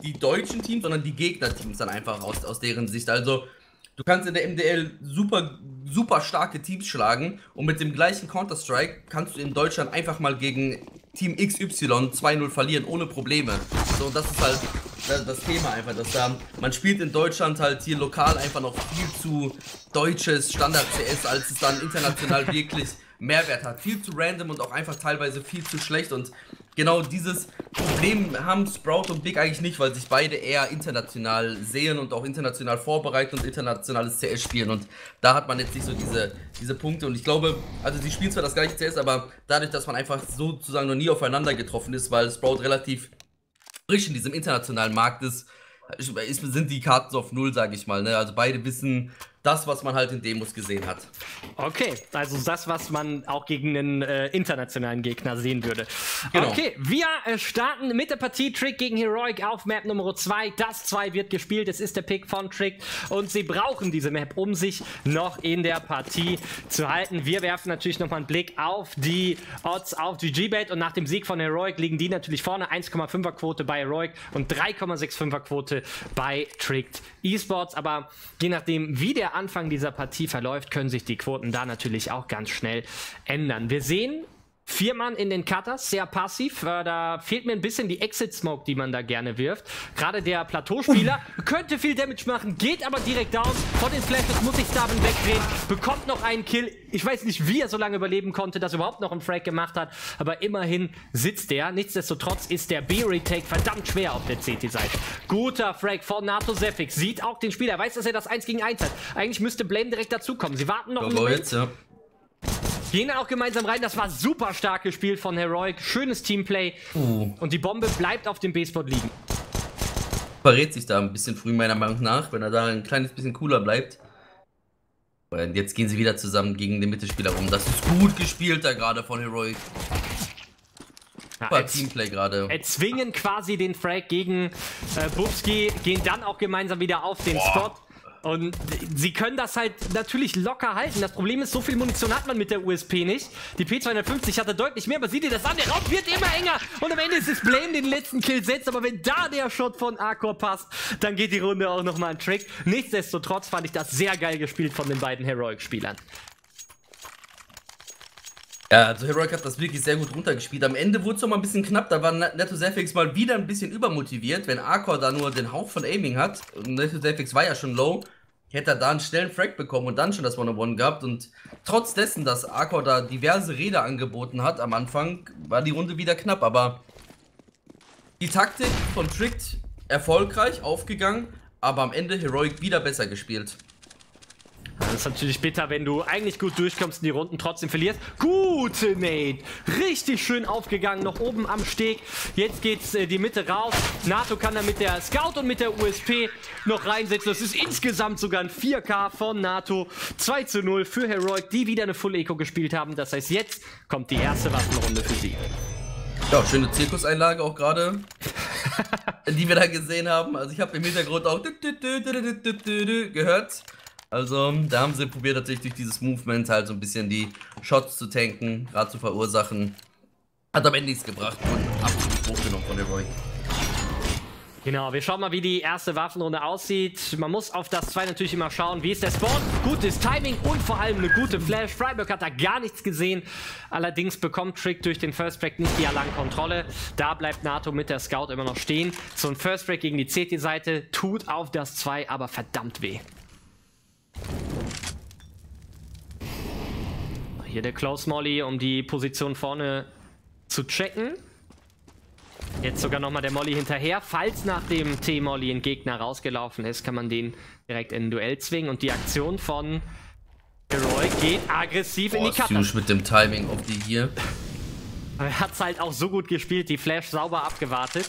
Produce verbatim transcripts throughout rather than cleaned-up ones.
die deutschen Teams, sondern die Gegnerteams dann einfach aus, aus deren Sicht. Also du kannst in der M D L super, super starke Teams schlagen und mit dem gleichen Counter-Strike kannst du in Deutschland einfach mal gegen Team X Y zwei null verlieren, ohne Probleme. So, das ist halt das Thema einfach, dass da, man spielt in Deutschland halt hier lokal einfach noch viel zu deutsches Standard-C S, als es dann international wirklich Mehrwert hat. Viel zu random und auch einfach teilweise viel zu schlecht, und genau dieses Problem haben Sprout und Big eigentlich nicht, weil sich beide eher international sehen und auch international vorbereiten und internationales C S spielen, und da hat man jetzt nicht so diese, diese Punkte, und ich glaube, also sie spielen zwar das gleiche C S, aber dadurch, dass man einfach sozusagen noch nie aufeinander getroffen ist, weil Sprout relativ frisch in diesem internationalen Markt ist, sind die Karten auf Null, sage ich mal, ne? Also beide wissen das, was man halt in Demos gesehen hat. Okay, also das, was man auch gegen einen äh, internationalen Gegner sehen würde. Genau. Okay, wir äh, starten mit der Partie Trick gegen Heroic auf Map Nummer zwei. Das zwei wird gespielt, es ist der Pick von Trick und sie brauchen diese Map, um sich noch in der Partie zu halten. Wir werfen natürlich nochmal einen Blick auf die Odds auf G G Bet, und nach dem Sieg von Heroic liegen die natürlich vorne. eins Komma fünfer Quote bei Heroic und drei Komma fünfundsechziger Quote bei Trick Esports, aber je nachdem, wie der Anfang dieser Partie verläuft, können sich die Quoten da natürlich auch ganz schnell ändern. Wir sehen vier Mann in den Cutters, sehr passiv. Äh, da fehlt mir ein bisschen die Exit-Smoke, die man da gerne wirft. Gerade der Plateauspieler könnte viel Damage machen, geht aber direkt down. Von den Flashes muss sich Starvin wegdrehen, bekommt noch einen Kill. Ich weiß nicht, wie er so lange überleben konnte, dass er überhaupt noch einen Frag gemacht hat, aber immerhin sitzt er. Nichtsdestotrotz ist der B-Retake verdammt schwer auf der C T-Seite. Guter Frag von Natosephic, sieht auch den Spieler, weiß, dass er das eins gegen eins hat. Eigentlich müsste Blame direkt dazukommen. Sie warten noch einen Moment. Ja. Gehen auch gemeinsam rein, das war super stark gespielt von Heroic, schönes Teamplay, uh. und die Bombe bleibt auf dem B-Spot liegen. Verrät sich da ein bisschen früh meiner Meinung nach, wenn er da ein kleines bisschen cooler bleibt. Und jetzt gehen sie wieder zusammen gegen den Mittelspieler rum, das ist gut gespielt da gerade von Heroic. Ja, Teamplay gerade. Erzwingen quasi den Frag gegen äh, Bubski, gehen dann auch gemeinsam wieder auf den Boah. Spot. Und sie können das halt natürlich locker halten. Das Problem ist, so viel Munition hat man mit der U S P nicht. Die P zweihundertfünfzig hatte deutlich mehr, aber sieh dir das an, der Raum wird immer enger. Und am Ende ist es Blame, den letzten Kill setzt. Aber wenn da der Shot von Arcor passt, dann geht die Runde auch nochmal ein Trick. Nichtsdestotrotz fand ich das sehr geil gespielt von den beiden Heroic-Spielern. Ja, also Heroic hat das wirklich sehr gut runtergespielt. Am Ende wurde es nochmal ein bisschen knapp, da war Natosephic mal wieder ein bisschen übermotiviert. Wenn Arcor da nur den Hauch von Aiming hat, und Natosephic war ja schon low, hätte er da einen schnellen Frag bekommen und dann schon das One-on-One gehabt. Und trotz dessen, dass Arcor da diverse Räder angeboten hat am Anfang, war die Runde wieder knapp. Aber die Taktik von Trick erfolgreich aufgegangen, aber am Ende Heroic wieder besser gespielt. Das ist natürlich bitter, wenn du eigentlich gut durchkommst in die Runden, trotzdem verlierst. Gute Nade! Richtig schön aufgegangen, noch oben am Steg. Jetzt geht's äh, die Mitte raus. NATO kann da mit der Scout und mit der U S P noch reinsetzen. Das ist insgesamt sogar ein vier K von NATO. zwei zu null für Heroic, die wieder eine Full Eco gespielt haben. Das heißt, jetzt kommt die erste Waffenrunde für sie. Ja, schöne Zirkuseinlage auch gerade, die wir da gesehen haben. Also ich habe im Hintergrund auch gehört. Also, da haben sie probiert, natürlich durch dieses Movement halt so ein bisschen die Shots zu tanken, gerade zu verursachen. Hat am Ende nichts gebracht und absolut hochgenommen von Heroic. Genau, wir schauen mal, wie die erste Waffenrunde aussieht. Man muss auf das zwei natürlich immer schauen, wie ist der Spawn. Gutes Timing und vor allem eine gute Flash. Freiburg hat da gar nichts gesehen. Allerdings bekommt Trick durch den First Break nicht die Alarmkontrolle. Da bleibt NATO mit der Scout immer noch stehen. So ein First Break gegen die C T-Seite tut auf das zwei aber verdammt weh. Hier der Close Molly, um die Position vorne zu checken. Jetzt sogar nochmal der Molly hinterher. Falls nach dem T-Molly ein Gegner rausgelaufen ist, kann man den direkt in ein Duell zwingen. Und die Aktion von Heroic geht aggressiv Boah, in die Cutters. Mit dem Timing auf die hier. Er hat es halt auch so gut gespielt, die Flash sauber abgewartet.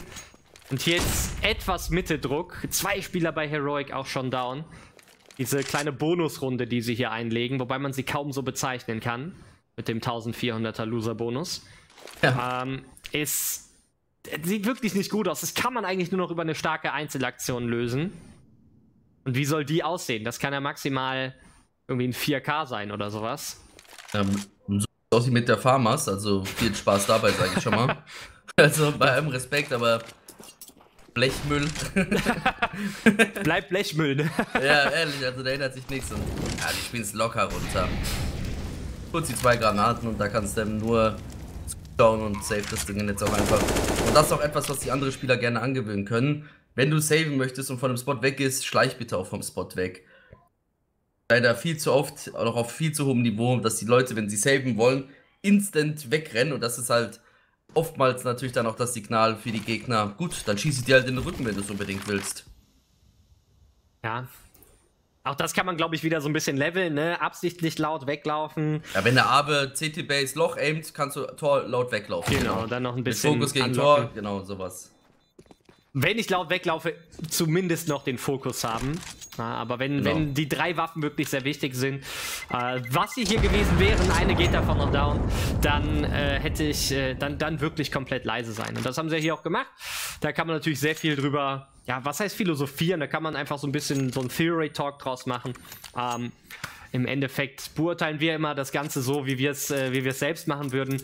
Und hier jetzt etwas Mitte-Druck. Zwei Spieler bei Heroic auch schon down. Diese kleine Bonusrunde, die sie hier einlegen, wobei man sie kaum so bezeichnen kann, mit dem vierzehnhunderter Loser-Bonus, ja. ähm, ist, sieht wirklich nicht gut aus. Das kann man eigentlich nur noch über eine starke Einzelaktion lösen. Und wie soll die aussehen? Das kann ja maximal irgendwie ein vier K sein oder sowas. Ähm, so aussieht mit der Farmers, also viel Spaß dabei, sage ich schon mal. Also bei allem Respekt, aber Blechmüll. Bleibt Blechmüll, ne? Ja, ehrlich, also der ändert sich nichts. Und, ja, die spielen es locker runter. Kurz die zwei Granaten und da kannst du eben nur down und save das Ding jetzt auch einfach. Und das ist auch etwas, was die anderen Spieler gerne angewöhnen können. Wenn du saven möchtest und von dem Spot weg ist, schleich bitte auch vom Spot weg. Leider viel zu oft, auch auf viel zu hohem Niveau, dass die Leute, wenn sie saven wollen, instant wegrennen. Und das ist halt oftmals natürlich dann auch das Signal für die Gegner. Gut, dann schieße ich dir halt in den Rücken, wenn du es unbedingt willst. Ja. Auch das kann man, glaube ich, wieder so ein bisschen leveln, ne? Absichtlich laut weglaufen. Ja, wenn der Abe C T-Base Loch aimt, kannst du Tor laut weglaufen. Genau, genau. Dann noch ein bisschen. Mit Fokus gegen anlocken. Tor, genau, sowas. Wenn ich laut weglaufe, zumindest noch den Fokus haben. Aber wenn, genau. wenn die drei Waffen wirklich sehr wichtig sind, äh, was sie hier gewesen wären, eine geht davon noch down, dann äh, hätte ich äh, dann, dann wirklich komplett leise sein. Und das haben sie hier auch gemacht. Da kann man natürlich sehr viel drüber, ja, was heißt philosophieren? Da kann man einfach so ein bisschen so ein Theory-Talk draus machen. Ähm, im Endeffekt beurteilen wir immer das Ganze so, wie wir es äh, wie wir es selbst machen würden.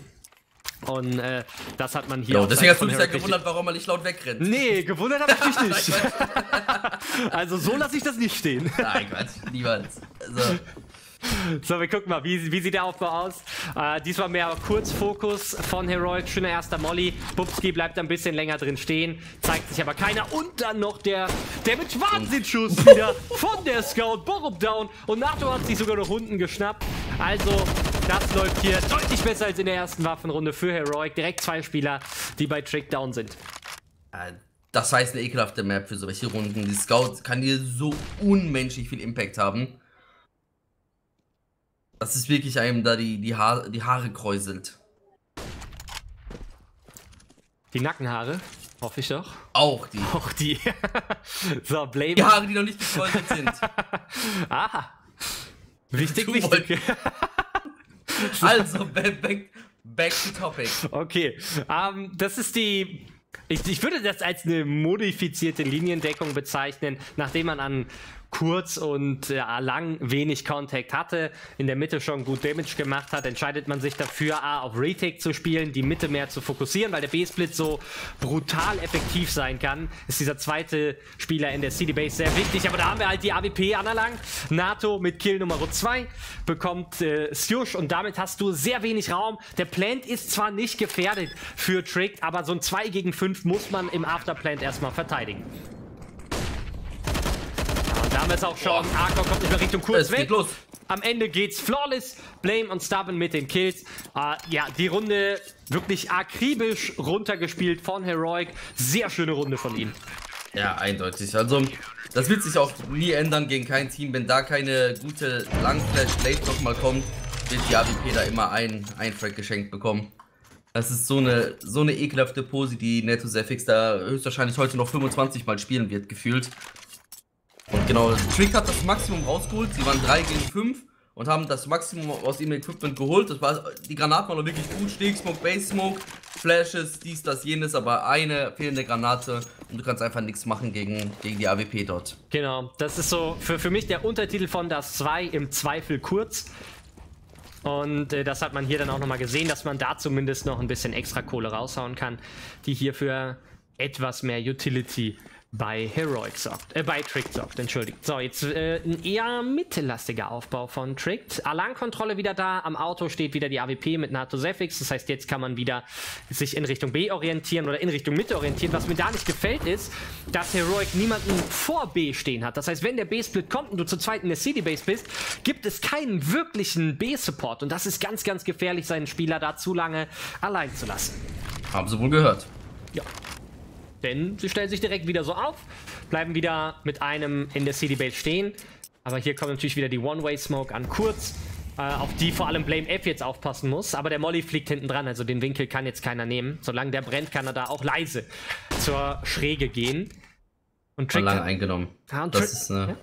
Und äh, das hat man hier. Genau, deswegen hast du mich ja gewundert, warum man nicht laut wegrennt. Nee, gewundert habe ich mich nicht. Also so lasse ich das nicht stehen. Nein, Quatsch, niemals. Also. So, wir gucken mal, wie, wie sieht der Aufbau aus. Äh, diesmal mehr Kurzfokus von Heroic. Schöner erster Molly. Bubski bleibt ein bisschen länger drin stehen. Zeigt sich aber keiner. Und dann noch der, der mit Wahnsinnsschuss wieder von der Scout. Borup down. Und Nato hat sich sogar noch Hunden geschnappt. Also, das läuft hier deutlich besser als in der ersten Waffenrunde für Heroic. Direkt zwei Spieler, die bei Trick down sind. Das heißt eine ekelhafte Map für solche Runden. Die Scout kann hier so unmenschlich viel Impact haben. Das ist wirklich einem da die, die, ha die Haare kräuselt. Die Nackenhaare, hoffe ich doch. Auch die. Auch die. So, Blame. Die Haare, die noch nicht gekräuselt sind. Aha. Wichtig, du wichtig. Also, back, back, back to topic. Okay, um, das ist die... Ich, ich würde das als eine modifizierte Liniendeckung bezeichnen, nachdem man an kurz und äh, lang wenig Contact hatte, in der Mitte schon gut Damage gemacht hat, entscheidet man sich dafür, A, auf Retake zu spielen, die Mitte mehr zu fokussieren, weil der B-Split so brutal effektiv sein kann. Ist dieser zweite Spieler in der C D-Base sehr wichtig, aber da haben wir halt die A W P anerlangt. Nato mit Kill Nummer zwei bekommt äh, Sjush und damit hast du sehr wenig Raum. Der Plant ist zwar nicht gefährdet für Trick, aber so ein zwei gegen fünf muss man im Afterplant erstmal verteidigen. Da haben wir es auch schon. Arco kommt nicht mehr Richtung kurz weg. Los. Am Ende geht's flawless. Blame und Stubborn mit den Kills. Äh, ja, die Runde wirklich akribisch runtergespielt von Heroic. Sehr schöne Runde von ihm. Ja, eindeutig. Also, das wird sich auch nie ändern gegen kein Team. Wenn da keine gute Langflash-Late nochmal kommt, wird die A W P da immer ein, ein Frag geschenkt bekommen. Das ist so eine, so eine ekelhafte Pose, die Netosefix da höchstwahrscheinlich heute noch fünfundzwanzig Mal spielen wird, gefühlt. Und genau, Trick hat das Maximum rausgeholt, sie waren drei gegen fünf und haben das Maximum aus ihrem Equipment geholt. Das war, die Granaten waren noch wirklich gut, Stegsmoke, Base-Smoke, Flashes, dies, das, jenes, aber eine fehlende Granate und du kannst einfach nichts machen gegen, gegen die A W P dort. Genau, das ist so für, für mich der Untertitel von das zwei im Zweifel kurz. Und äh, das hat man hier dann auch nochmal gesehen, dass man da zumindest noch ein bisschen extra Kohle raushauen kann, die hier für etwas mehr Utility bei Heroic sorgt, äh, bei Trick sorgt, entschuldigt. So, jetzt äh, ein eher mittellastiger Aufbau von Trick. Alarmkontrolle wieder da, am Auto steht wieder die A W P mit Natosefix, das heißt, jetzt kann man wieder sich in Richtung B orientieren oder in Richtung Mitte orientieren. Was mir da nicht gefällt ist, dass Heroic niemanden vor B stehen hat. Das heißt, wenn der B-Split kommt und du zu zweit in der C D-Base bist, gibt es keinen wirklichen B-Support und das ist ganz, ganz gefährlich, seinen Spieler da zu lange allein zu lassen. Haben sie wohl gehört. Ja. Denn sie stellen sich direkt wieder so auf, bleiben wieder mit einem in der C D-Base stehen. Aber hier kommt natürlich wieder die One-Way-Smoke an kurz, äh, auf die vor allem Blame F jetzt aufpassen muss. Aber der Molly fliegt hinten dran, also den Winkel kann jetzt keiner nehmen. Solange der brennt, kann er da auch leise zur Schräge gehen. Und Trick lang eingenommen. Ah, und Trick, das ist eine... Ja?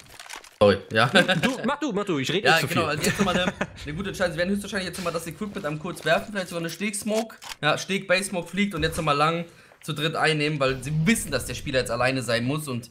Sorry, ja. Du, mach du, mach du, ich rede ja, nicht so genau, viel. Also jetzt nochmal eine, eine gute Entscheidung. Sie werden höchstwahrscheinlich jetzt nochmal das Equipment am kurz werfen, vielleicht sogar eine Steg-Smoke. Ja, Steg-Base-Smoke fliegt und jetzt nochmal lang zu dritt einnehmen, weil sie wissen, dass der Spieler jetzt alleine sein muss und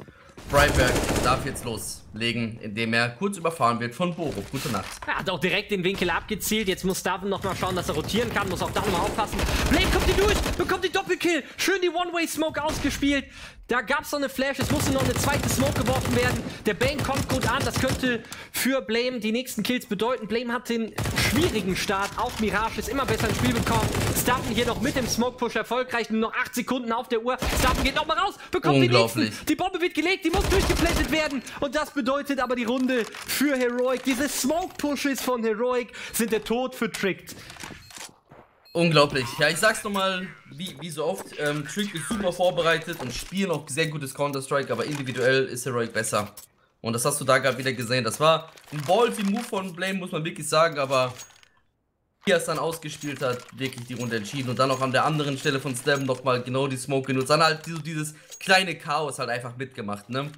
Freiberg darf jetzt loslegen, indem er kurz überfahren wird von Borup. Gute Nacht. Er hat auch direkt den Winkel abgezielt. Jetzt muss Davin noch mal schauen, dass er rotieren kann. Muss auch da nochmal aufpassen. Blade kommt hier durch, bekommt die Doppelkill. Schön die One-Way-Smoke ausgespielt. Da gab es noch eine Flash, es musste noch eine zweite Smoke geworfen werden. Der Bane kommt gut an, das könnte für Blame die nächsten Kills bedeuten. Blame hat den schwierigen Start, auch Mirage ist immer besser ins Spiel gekommen. Stappen hier noch mit dem Smoke-Push erfolgreich, nur noch acht Sekunden auf der Uhr. Stappen geht nochmal raus, bekommt die nächsten. Die Bombe wird gelegt, die muss durchgeplättet werden. Und das bedeutet aber die Runde für Heroic. Diese Smoke-Pushes von Heroic sind der Tod für Tricked. Unglaublich. Ja, ich sag's nochmal, wie, wie so oft, ähm, Trick ist super vorbereitet und spielen auch sehr gutes Counter-Strike, aber individuell ist Heroic besser. Und das hast du da gerade wieder gesehen. Das war ein ballsy Move von Blame, muss man wirklich sagen, aber wie er es dann ausgespielt hat, wirklich die Runde entschieden. Und dann auch an der anderen Stelle von Slam nochmal genau die Smoke genutzt. Dann halt so dieses kleine Chaos halt einfach mitgemacht, ne?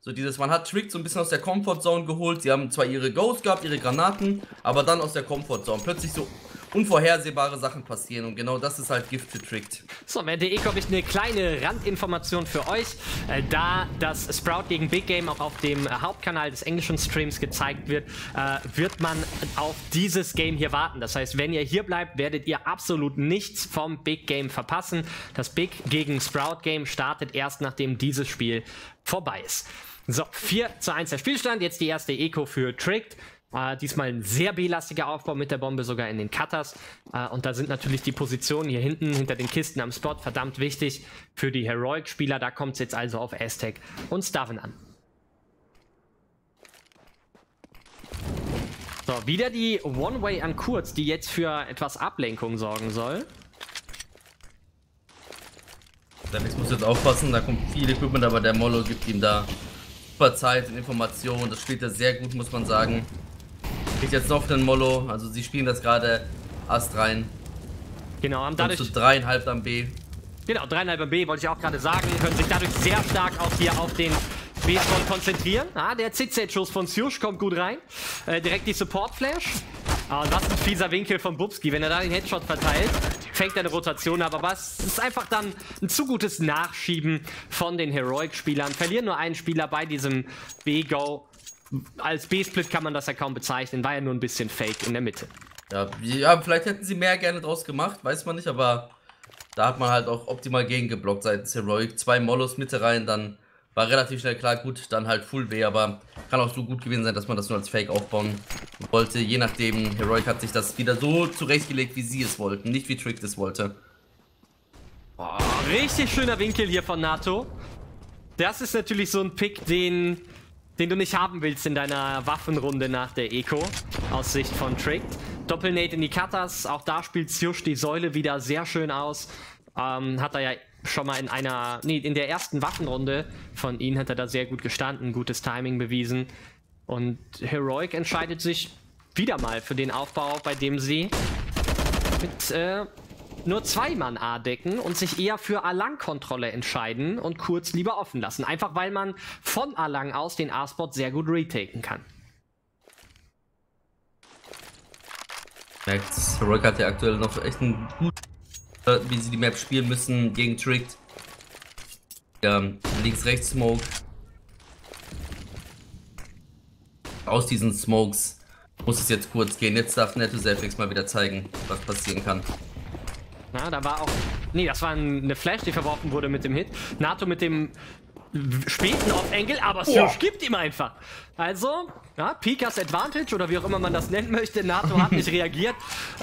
So dieses, man hat Trick so ein bisschen aus der Comfortzone geholt. Sie haben zwar ihre Ghosts gehabt, ihre Granaten, aber dann aus der Comfortzone. Plötzlich so unvorhersehbare Sachen passieren und genau das ist halt Gift für Tricked. So, am Ende habe ich eine kleine Randinformation für euch. Äh, da das Sprout gegen Big Game auch auf dem äh, Hauptkanal des englischen Streams gezeigt wird, äh, wird man auf dieses Game hier warten. Das heißt, wenn ihr hier bleibt, werdet ihr absolut nichts vom Big Game verpassen. Das Big gegen Sprout Game startet erst, nachdem dieses Spiel vorbei ist. So, vier zu eins der Spielstand, jetzt die erste Eco für Tricked. Uh, diesmal ein sehr belastiger Aufbau mit der Bombe sogar in den Cutters. Uh, und da sind natürlich die Positionen hier hinten hinter den Kisten am Spot verdammt wichtig für die Heroic-Spieler. Da kommt es jetzt also auf Aztec und Staven an. So, wieder die One-Way an Kurz, die jetzt für etwas Ablenkung sorgen soll. Davis muss jetzt aufpassen, da kommt viel Equipment, aber der Mollo gibt ihm da super Zeit und Informationen. Das spielt er sehr gut, muss man sagen. Kriegt jetzt noch den Mollo, also sie spielen das gerade Ast rein. Genau, haben dadurch zu dreieinhalb am B. Genau, dreieinhalb am B wollte ich auch gerade sagen. Können sich dadurch sehr stark auch hier auf den B-Spawn konzentrieren. Ah, der C Z-Schuss von Siusch kommt gut rein. Äh, direkt die Support-Flash. Ah, und was ein fieser Winkel von Bubski, wenn er da den Headshot verteilt. Fängt eine Rotation ab, aber es ist einfach dann ein zu gutes Nachschieben von den Heroic-Spielern. Verlieren nur einen Spieler bei diesem B-Go. Als B-Split kann man das ja kaum bezeichnen, war ja nur ein bisschen fake in der Mitte. Ja, ja, vielleicht hätten sie mehr gerne draus gemacht, weiß man nicht, aber da hat man halt auch optimal gegengeblockt seitens Heroic. Zwei Mollos Mitte rein, dann war relativ schnell klar, gut, dann halt Full W, aber kann auch so gut gewesen sein, dass man das nur als Fake aufbauen wollte. Je nachdem, Heroic hat sich das wieder so zurechtgelegt, wie sie es wollten, nicht wie Tricked es wollte. Oh, richtig schöner Winkel hier von NATO. Das ist natürlich so ein Pick, den... den du nicht haben willst in deiner Waffenrunde nach der Eco, aus Sicht von Tricked. Doppelnate in die Cutters, auch da spielt Siusch die Säule wieder sehr schön aus. Ähm, hat er ja schon mal in einer, nee, in der ersten Waffenrunde von ihnen hat er da sehr gut gestanden, gutes Timing bewiesen. Und Heroic entscheidet sich wieder mal für den Aufbau, bei dem sie mit äh, nur zwei Mann A decken und sich eher für Alang-Kontrolle entscheiden und Kurz lieber offen lassen. Einfach weil man von Alang aus den A-Spot sehr gut retaken kann. Heroic hat ja aktuell noch echt einen guten, wie sie die Map spielen müssen, gegen Tricked. Ja, links, rechts Smoke. Aus diesen Smokes muss es jetzt Kurz gehen. Jetzt darf Netto-Selfix mal wieder zeigen, was passieren kann. Na, da war auch... Nee, das war eine Flash, die verworfen wurde mit dem Hit. NATO mit dem späten Off-Angle, aber Siusch gibt ihm einfach. Also, ja, Pikas Advantage oder wie auch immer man das nennen möchte. NATO hat nicht reagiert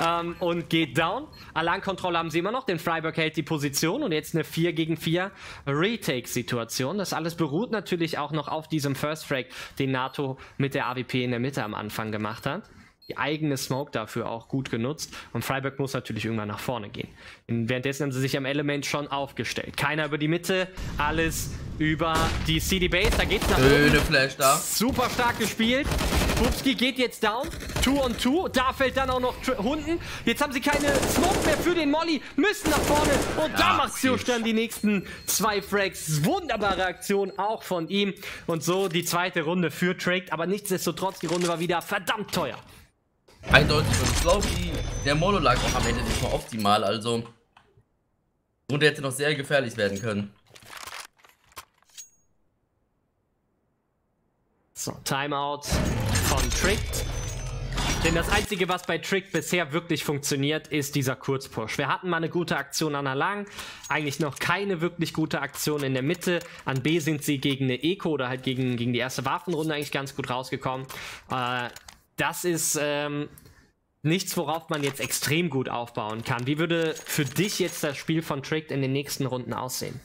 ähm, und geht down. Alarmkontrolle haben sie immer noch. Den Freiburg hält die Position und jetzt eine vier gegen vier Retake-Situation. Das alles beruht natürlich auch noch auf diesem First-Frag, den NATO mit der A W P in der Mitte am Anfang gemacht hat. Die eigene Smoke dafür auch gut genutzt. Und Freiburg muss natürlich irgendwann nach vorne gehen. Währenddessen haben sie sich am Element schon aufgestellt. Keiner über die Mitte, alles über die C D Base. Da geht's nach oben. Schöne Flash da. Super stark gespielt. Bubski geht jetzt down. Two on two. Da fällt dann auch noch Hunden. Jetzt haben sie keine Smoke mehr für den Molly. Müssen nach vorne. Und ja, da macht Siusch dann die nächsten zwei Frags. Wunderbare Aktion auch von ihm. Und so die zweite Runde für Tricked. Aber nichtsdestotrotz, die Runde war wieder verdammt teuer. Eindeutig, und ich glaube, der Molo lag auch am Ende nicht mal optimal, also und der hätte noch sehr gefährlich werden können. So, Timeout von Tricked. Denn das Einzige, was bei Trick bisher wirklich funktioniert, ist dieser Kurzpush. Wir hatten mal eine gute Aktion an der Lang, eigentlich noch keine wirklich gute Aktion in der Mitte. An B sind sie gegen eine Eco oder halt gegen, gegen die erste Waffenrunde eigentlich ganz gut rausgekommen. Äh, das ist ähm, nichts, worauf man jetzt extrem gut aufbauen kann. Wie würde für dich jetzt das Spiel von Trick in den nächsten Runden aussehen?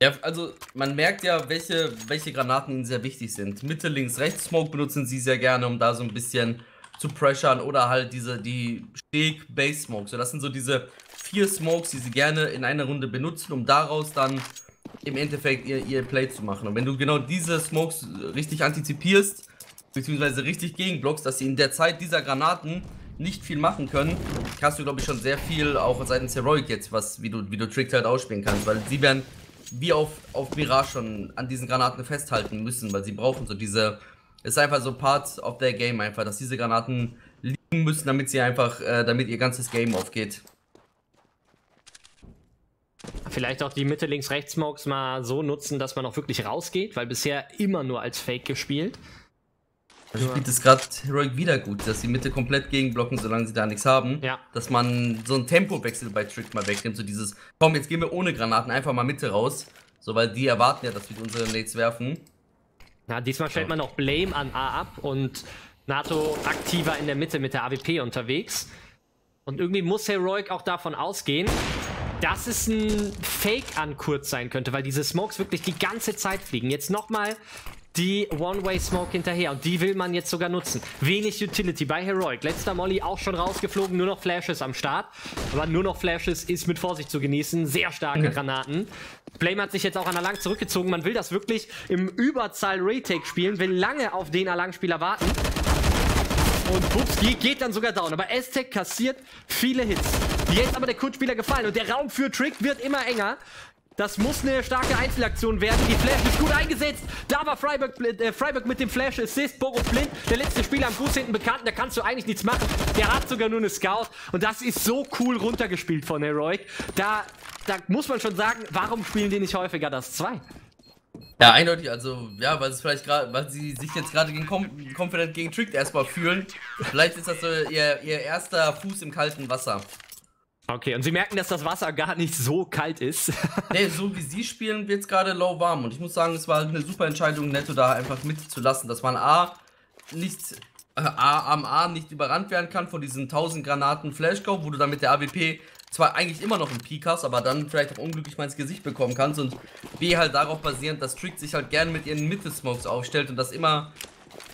Ja, also man merkt ja, welche, welche Granaten ihnen sehr wichtig sind. Mitte, links, rechts Smoke benutzen sie sehr gerne, um da so ein bisschen zu pressuren, oder halt diese, die Steg-Base-Smokes. So, das sind so diese vier Smokes, die sie gerne in einer Runde benutzen, um daraus dann im Endeffekt ihr, ihr Play zu machen. Und wenn du genau diese Smokes richtig antizipierst, beziehungsweise richtig gegenblockst, dass sie in der Zeit dieser Granaten nicht viel machen können, hast du, glaube ich, schon sehr viel auch seitens Heroic jetzt, was, wie du, wie du Trick halt ausspielen kannst, weil sie werden wie auf, auf Mirage schon an diesen Granaten festhalten müssen, weil sie brauchen so diese... Ist einfach so part of their game einfach, dass diese Granaten liegen müssen, damit sie einfach, äh, damit ihr ganzes Game aufgeht. Vielleicht auch die Mitte-Links-Rechts-Smokes mal so nutzen, dass man auch wirklich rausgeht, weil bisher immer nur als Fake gespielt. Da spielt es gerade Heroic wieder gut, dass die Mitte komplett gegenblocken, solange sie da nichts haben. Ja. Dass man so einen Tempowechsel bei Trick mal wegnimmt, so dieses, komm, jetzt gehen wir ohne Granaten einfach mal Mitte raus. So, weil die erwarten ja, dass wir unsere Nades werfen. Ja, diesmal stellt man noch Blame an A ab und NATO aktiver in der Mitte mit der A W P unterwegs. Und irgendwie muss Heroic auch davon ausgehen, dass es ein Fake an kurz sein könnte, weil diese Smokes wirklich die ganze Zeit fliegen. Jetzt nochmal die One-Way-Smoke hinterher und die will man jetzt sogar nutzen. Wenig Utility bei Heroic. Letzter Molly auch schon rausgeflogen, nur noch Flashes am Start. Aber nur noch Flashes ist mit Vorsicht zu genießen. Sehr starke Granaten. Blame hat sich jetzt auch an Alang zurückgezogen. Man will das wirklich im Überzahl-Retake spielen, will lange auf den Alang-Spieler warten. Und Pupski geht dann sogar down. Aber Aztec kassiert viele Hits. Jetzt aber der Kurzspieler gefallen und der Raum für Trick wird immer enger. Das muss eine starke Einzelaktion werden. Die Flash ist gut eingesetzt. Da war Freiburg, äh, Freiburg mit dem Flash Assist. Boris Blind, der letzte Spieler am Fuß hinten bekannt. Da kannst du eigentlich nichts machen. Der hat sogar nur eine Scout. Und das ist so cool runtergespielt von Heroic. Da, da muss man schon sagen, warum spielen die nicht häufiger das zwei? Ja, eindeutig. Also, ja, weil, es vielleicht grad, weil sie sich jetzt gerade gegen Kom- Confident gegen Trick erstmal fühlen. Vielleicht ist das so ihr, ihr erster Fuß im kalten Wasser. Okay, und sie merken, dass das Wasser gar nicht so kalt ist. Nee, so wie sie spielen, wird es gerade low warm. Und ich muss sagen, es war eine super Entscheidung, Netto da einfach mitzulassen, dass man A, nicht, äh, A am A nicht überrannt werden kann von diesen tausend Granaten Flashgo, wo du dann mit der A W P zwar eigentlich immer noch einen Peak hast, aber dann vielleicht auch unglücklich mal ins Gesicht bekommen kannst. Und B halt darauf basierend, dass Trick sich halt gerne mit ihren Mitte-Smokes aufstellt und das immer,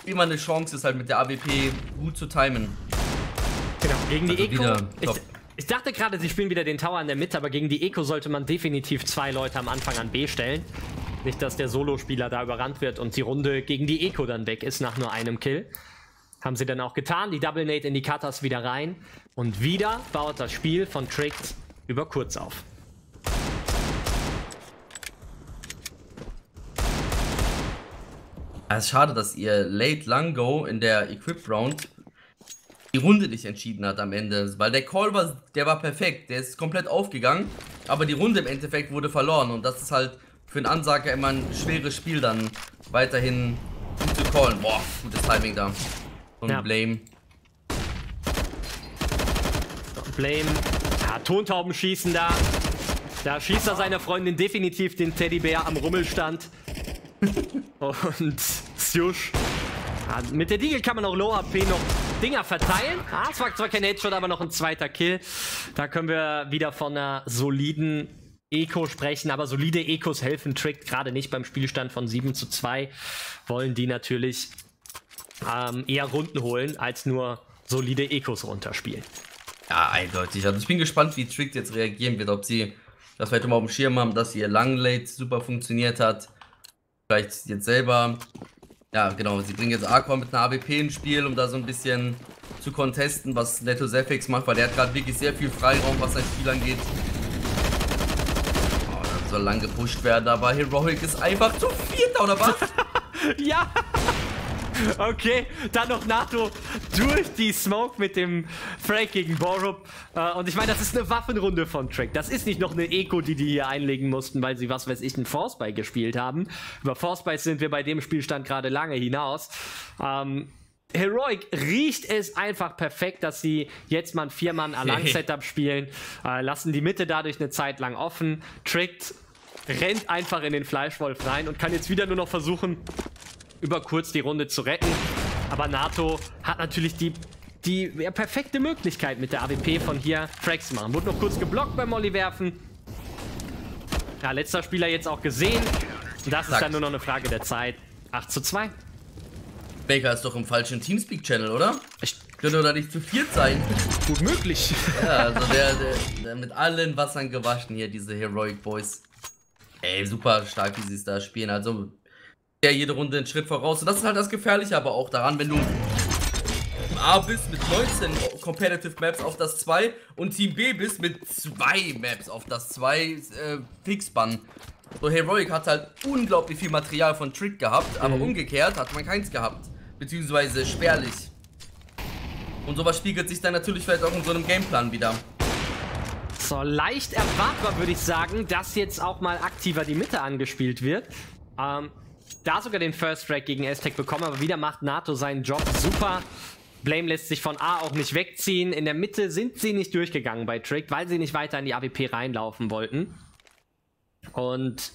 immer eine Chance ist, halt mit der A W P gut zu timen. Genau, gegen die also Eco. Ich dachte gerade, sie spielen wieder den Tower in der Mitte, aber gegen die Eco sollte man definitiv zwei Leute am Anfang an B stellen. Nicht, dass der Solo-Spieler da überrannt wird und die Runde gegen die Eco dann weg ist nach nur einem Kill. Haben sie dann auch getan. Die Double Nade in die Katas wieder rein. Und wieder baut das Spiel von Trick über kurz auf. Es ist schade, dass ihr Late Lungo in der Equip Round die Runde nicht entschieden hat am Ende, weil der Call war, der war perfekt, der ist komplett aufgegangen, aber die Runde im Endeffekt wurde verloren und das ist halt für einen Ansager immer ein schweres Spiel dann weiterhin gut zu callen. Boah, gutes Timing da. Und ja. Blame. Blame. Ja, Tontauben schießen da. Da schießt er seiner Freundin definitiv den Teddybär am Rummelstand. Und Sjusch. Ja, mit der Deagle kann man auch Low A P noch Dinger verteilen. Ah, es war zwar kein Headshot, aber noch ein zweiter Kill. Da können wir wieder von einer soliden Eco sprechen, aber solide Ecos helfen Trick gerade nicht beim Spielstand von sieben zu zwei. Wollen die natürlich ähm, eher Runden holen, als nur solide Ecos runterspielen. Ja, eindeutig. Also ich bin gespannt, wie Trick jetzt reagieren wird, ob sie das vielleicht mal auf dem Schirm haben, dass ihr Long Late super funktioniert hat. Vielleicht jetzt selber... Ja, genau, sie bringen jetzt Aqua mit einer A W P ins Spiel, um da so ein bisschen zu contesten, was Netto sehr fix macht, weil der hat gerade wirklich sehr viel Freiraum, was sein Spiel angeht. Oh, das soll lang gepusht werden, aber Heroic ist einfach zu viert, oder was? Ja! Okay, dann noch NATO durch die Smoke mit dem Frag gegen Borup. Äh, und ich meine, das ist eine Waffenrunde von Trick. Das ist nicht noch eine Eco, die die hier einlegen mussten, weil sie, was weiß ich, einen Force-Buy gespielt haben. Über Force-Buys sind wir bei dem Spielstand gerade lange hinaus. Ähm, Heroic riecht es einfach perfekt, dass sie jetzt mal ein Vier-Mann Alang-Setup spielen. Äh, lassen die Mitte dadurch eine Zeit lang offen. Trickt, rennt einfach in den Fleischwolf rein und kann jetzt wieder nur noch versuchen, über kurz die Runde zu retten. Aber NATO hat natürlich die, die ja, perfekte Möglichkeit mit der A W P von hier Tracks zu machen. Wurde noch kurz geblockt beim Mollywerfen. Ja, letzter Spieler jetzt auch gesehen. Und das ist dann nur noch eine Frage der Zeit. acht zu zwei. Baker ist doch im falschen Teamspeak-Channel, oder? Ich könnte da nicht zu viert sein. Gut möglich. Ja, also der, der, der mit allen Wassern gewaschen hier, diese Heroic Boys. Ey, super stark, wie sie es da spielen. Also, der jede Runde einen Schritt voraus. Und das ist halt das Gefährliche, aber auch daran, wenn du Team A bist mit neunzehn Competitive Maps auf das zwei und Team B bist mit zwei Maps auf das zwei äh, Fixbann. So, Heroic hat halt unglaublich viel Material von Trick gehabt, aber mhm. umgekehrt hat man keins gehabt. Beziehungsweise spärlich. Und sowas spiegelt sich dann natürlich vielleicht auch in so einem Gameplan wieder. So, leicht erwartbar würde ich sagen, dass jetzt auch mal aktiver die Mitte angespielt wird. Ähm, da sogar den First Track gegen Aztec bekommen, aber wieder macht NATO seinen Job super. Blame lässt sich von A auch nicht wegziehen. In der Mitte sind sie nicht durchgegangen bei Trick, weil sie nicht weiter in die A W P reinlaufen wollten. Und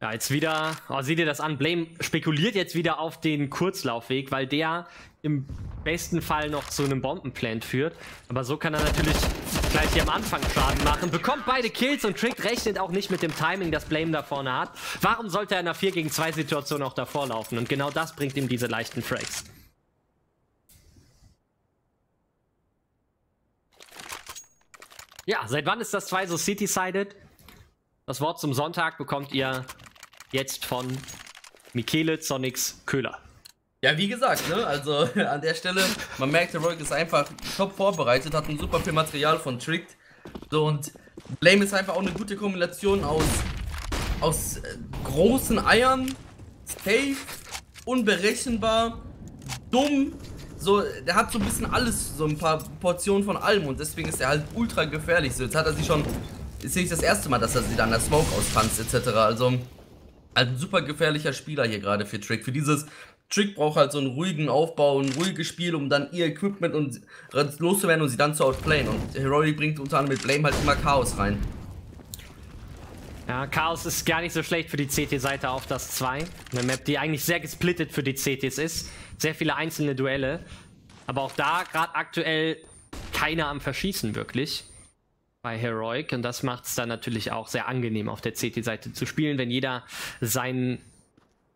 ja, jetzt wieder, oh, sieh dir das an, Blame spekuliert jetzt wieder auf den Kurzlaufweg, weil der im besten Fall noch zu einem Bombenplant führt. Aber so kann er natürlich gleich hier am Anfang Schaden machen. Bekommt beide Kills und Trick rechnet auch nicht mit dem Timing, das Blame da vorne hat. Warum sollte er in einer vier gegen zwei Situation auch davor laufen? Und genau das bringt ihm diese leichten Frags. Ja, seit wann ist das zwei so city-sided? Das Wort zum Sonntag bekommt ihr jetzt von Michele Zonix Köhler. Ja, wie gesagt, ne? Also an der Stelle, man merkt, Heroic ist einfach top vorbereitet, hat ein super viel Material von Trick. So, und Blame ist einfach auch eine gute Kombination aus, aus äh, großen Eiern, safe, unberechenbar, dumm. So, der hat so ein bisschen alles, so ein paar Portionen von allem und deswegen ist er halt ultra gefährlich. So, jetzt hat er sich schon... Ist nicht das erste Mal, dass er sie dann der Smoke austanzt, et cetera. Also, also ein super gefährlicher Spieler hier gerade für Trick. Für dieses Trick braucht halt so einen ruhigen Aufbau, ein ruhiges Spiel, um dann ihr Equipment und loszuwerden und sie dann zu outplayen. Und Heroic bringt unter anderem mit Blame halt immer Chaos rein. Ja, Chaos ist gar nicht so schlecht für die C T-Seite auf das zwei. Eine Map, die eigentlich sehr gesplittet für die C Ts ist. Sehr viele einzelne Duelle. Aber auch da gerade aktuell keiner am Verschießen wirklich. Bei Heroic, und das macht es dann natürlich auch sehr angenehm auf der C T-Seite zu spielen, wenn jeder seinen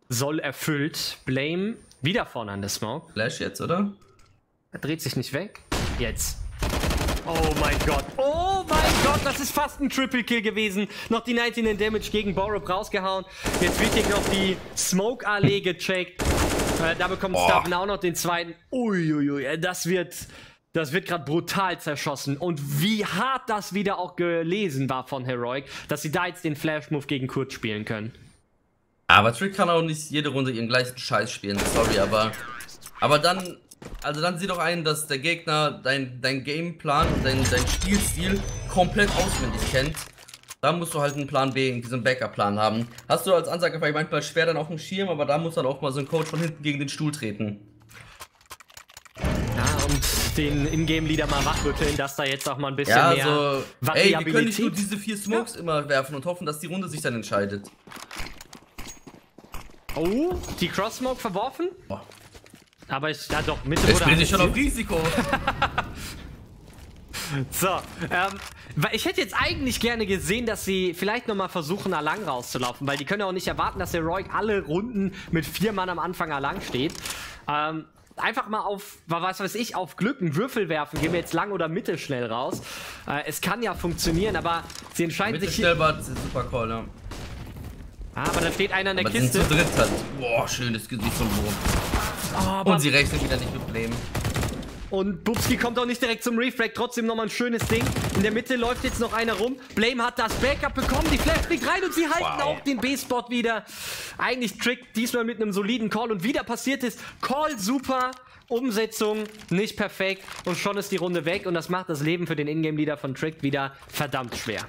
Soll erfüllt. Blame wieder vorne an der Smoke. Flash jetzt, oder? Er dreht sich nicht weg. Jetzt. Oh mein Gott. Oh mein Gott, das ist fast ein Triple Kill gewesen. Noch die neunzehn Damage gegen Borup rausgehauen. Jetzt wird hier noch die Smoke-Allee gecheckt. Äh, da bekommt Stappen auch noch den zweiten. Uiuiui, das wird... Das wird gerade brutal zerschossen und wie hart das wieder auch gelesen war von Heroic, dass sie da jetzt den Flash-Move gegen Kurt spielen können. Aber Trick kann auch nicht jede Runde ihren gleichen Scheiß spielen, sorry, aber aber dann, also dann sieh doch ein, dass der Gegner dein, dein Gameplan und dein, dein Spielstil komplett auswendig kennt. Da musst du halt einen Plan B, irgendwie so einen Backup-Plan haben. Hast du als Ansage vielleicht manchmal schwer dann auf dem Schirm, aber da muss dann auch mal so ein Coach von hinten gegen den Stuhl treten. Und den Ingame-Leader mal wachrütteln, dass da jetzt auch mal ein bisschen ja, mehr so, Variabilität... Ey, wir können nicht nur diese vier Smokes ja. immer werfen und hoffen, dass die Runde sich dann entscheidet. Oh, die Cross-Smoke verworfen? Boah. Aber ich... Ja doch, Mitte wurde... Ich bin nicht schon auf Risiko. So, ähm, weil ich hätte jetzt eigentlich gerne gesehen, dass sie vielleicht nochmal versuchen, Alang rauszulaufen, weil die können ja auch nicht erwarten, dass Heroic alle Runden mit vier Mann am Anfang Alang steht. Ähm... Einfach mal auf, was weiß ich, auf Glück einen Würfel werfen. Gehen wir jetzt lang oder mittel schnell raus. Äh, es kann ja funktionieren, aber sie entscheiden Mitte sich... Mittelschnell war super cool, ne? Ah, aber da steht einer in der aber Kiste. Zu dritt halt. Boah, schönes Gesicht vom Boden. Oh, und sie rechnen wieder nicht mit Blame. Und Bubski kommt auch nicht direkt zum Refrag. Trotzdem nochmal ein schönes Ding. In der Mitte läuft jetzt noch einer rum. Blame hat das Backup bekommen. Die Flash fliegt rein und sie halten wow. auch den B-Spot wieder. Eigentlich Trick diesmal mit einem soliden Call. Und wieder passiert ist. Call super. Umsetzung nicht perfekt. Und schon ist die Runde weg. Und das macht das Leben für den Ingame-Leader von Trick wieder verdammt schwer.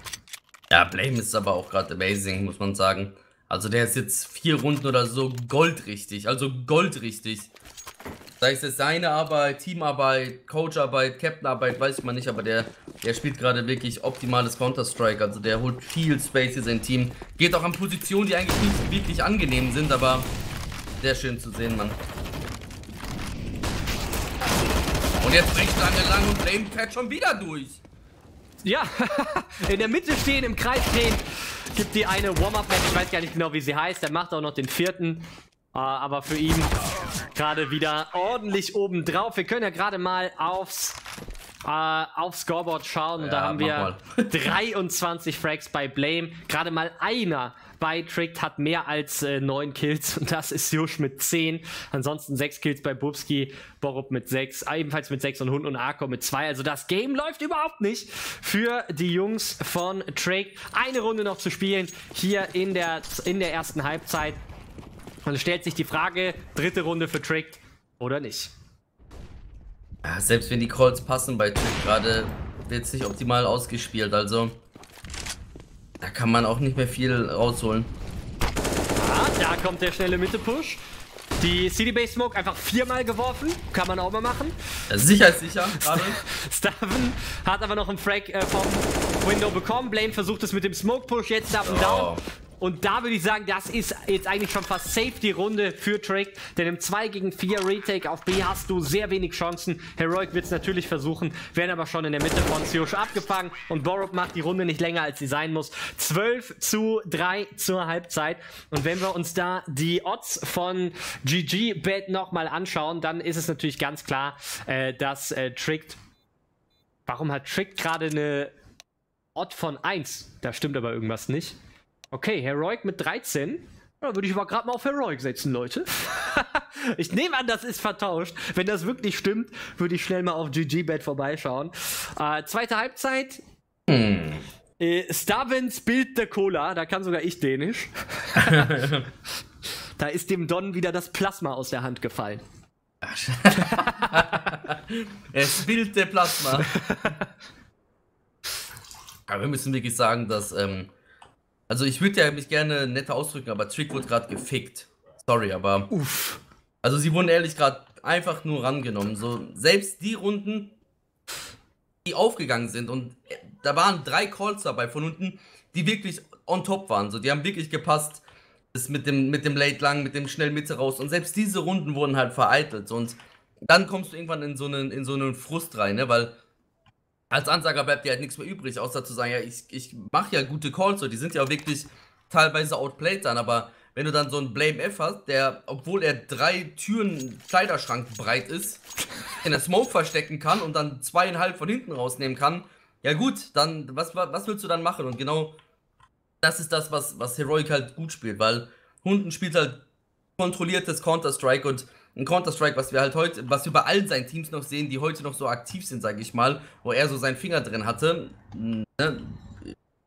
Ja, Blame ist aber auch gerade amazing, muss man sagen. Also der ist jetzt vier Runden oder so goldrichtig. Also goldrichtig. Sei es jetzt seine Arbeit, Teamarbeit, Coacharbeit, Captainarbeit, weiß ich mal nicht, aber der, der spielt gerade wirklich optimales Counter-Strike. Also der holt viel Space in sein Team. Geht auch an Positionen, die eigentlich nicht wirklich angenehm sind, aber sehr schön zu sehen, Mann. Und jetzt bricht lange lang und Blame fährt schon wieder durch. Ja, in der Mitte stehen, im Kreis stehen. Gibt die eine Warm-Up-Match, ich weiß gar nicht genau, wie sie heißt. Der macht auch noch den vierten. Aber für ihn gerade wieder ordentlich oben drauf. Wir können ja gerade mal aufs, äh, aufs Scoreboard schauen. Und ja, da haben wir dreiundzwanzig Frags bei Blame. Gerade mal einer bei Tricked hat mehr als äh, neun Kills. Und das ist Jusch mit zehn. Ansonsten sechs Kills bei Bubski. Borup mit sechs. Ebenfalls mit sechs und Hund und Arco mit zwei. Also das Game läuft überhaupt nicht für die Jungs von Tricked. Eine Runde noch zu spielen hier in der, in der ersten Halbzeit. Man stellt sich die Frage, dritte Runde für Tricked oder nicht. Ja, selbst wenn die Calls passen bei Tricked gerade, wird es nicht optimal ausgespielt. Also da kann man auch nicht mehr viel rausholen. Ah, da kommt der schnelle Mitte-Push. Die C D-Base-Smoke einfach viermal geworfen. Kann man auch mal machen. Ja, sicher ist sicher. Staven hat aber noch einen Frag äh, vom Window bekommen. Blame versucht es mit dem Smoke-Push. Jetzt Staven oh. down. Und da würde ich sagen, das ist jetzt eigentlich schon fast safe die Runde für Tricked. Denn im zwei gegen vier Retake auf B hast du sehr wenig Chancen. Heroic wird es natürlich versuchen, werden aber schon in der Mitte von Siusch abgefangen. Und Borup macht die Runde nicht länger, als sie sein muss. zwölf zu drei zur Halbzeit. Und wenn wir uns da die Odds von G G Bet nochmal anschauen, dann ist es natürlich ganz klar, äh, dass äh, Tricked... Warum hat Tricked gerade eine Odd von eins? Da stimmt aber irgendwas nicht. Okay, Heroic mit dreizehn. Da würde ich aber gerade mal auf Heroic setzen, Leute. Ich nehme an, das ist vertauscht. Wenn das wirklich stimmt, würde ich schnell mal auf G G Bet vorbeischauen. Äh, zweite Halbzeit. Hm. Äh, Stavins Bild der Cola. Da kann sogar ich Dänisch. Da ist dem Don wieder das Plasma aus der Hand gefallen. Er spielte Plasma. Aber wir müssen wirklich sagen, dass... Ähm Also ich würde ja mich gerne netter ausdrücken, aber Tricked wurde gerade gefickt. Sorry, aber... Uff. Also sie wurden ehrlich gerade einfach nur rangenommen. So, selbst die Runden, die aufgegangen sind und da waren drei Calls dabei von unten, die wirklich on top waren. So, die haben wirklich gepasst. Das mit dem, mit dem Late lang, mit dem schnell Mitte raus. Und selbst diese Runden wurden halt vereitelt. Und dann kommst du irgendwann in so einen, in so einen Frust rein, ne? Weil... Als Ansager bleibt dir halt nichts mehr übrig, außer zu sagen, ja, ich, ich mache ja gute Calls, so, die sind ja auch wirklich teilweise outplayed dann, aber wenn du dann so einen Blame F hast, der, obwohl er drei Türen Kleiderschrank breit ist, in der Smoke verstecken kann und dann zweieinhalb von hinten rausnehmen kann, ja gut, dann, was, was willst du dann machen? Und genau das ist das, was, was Heroic halt gut spielt, weil Hunden spielt halt kontrolliertes Counter-Strike und ein Counter-Strike, was wir halt heute, was wir bei allen seinen Teams noch sehen, die heute noch so aktiv sind, sage ich mal, wo er so seinen Finger drin hatte. Ne?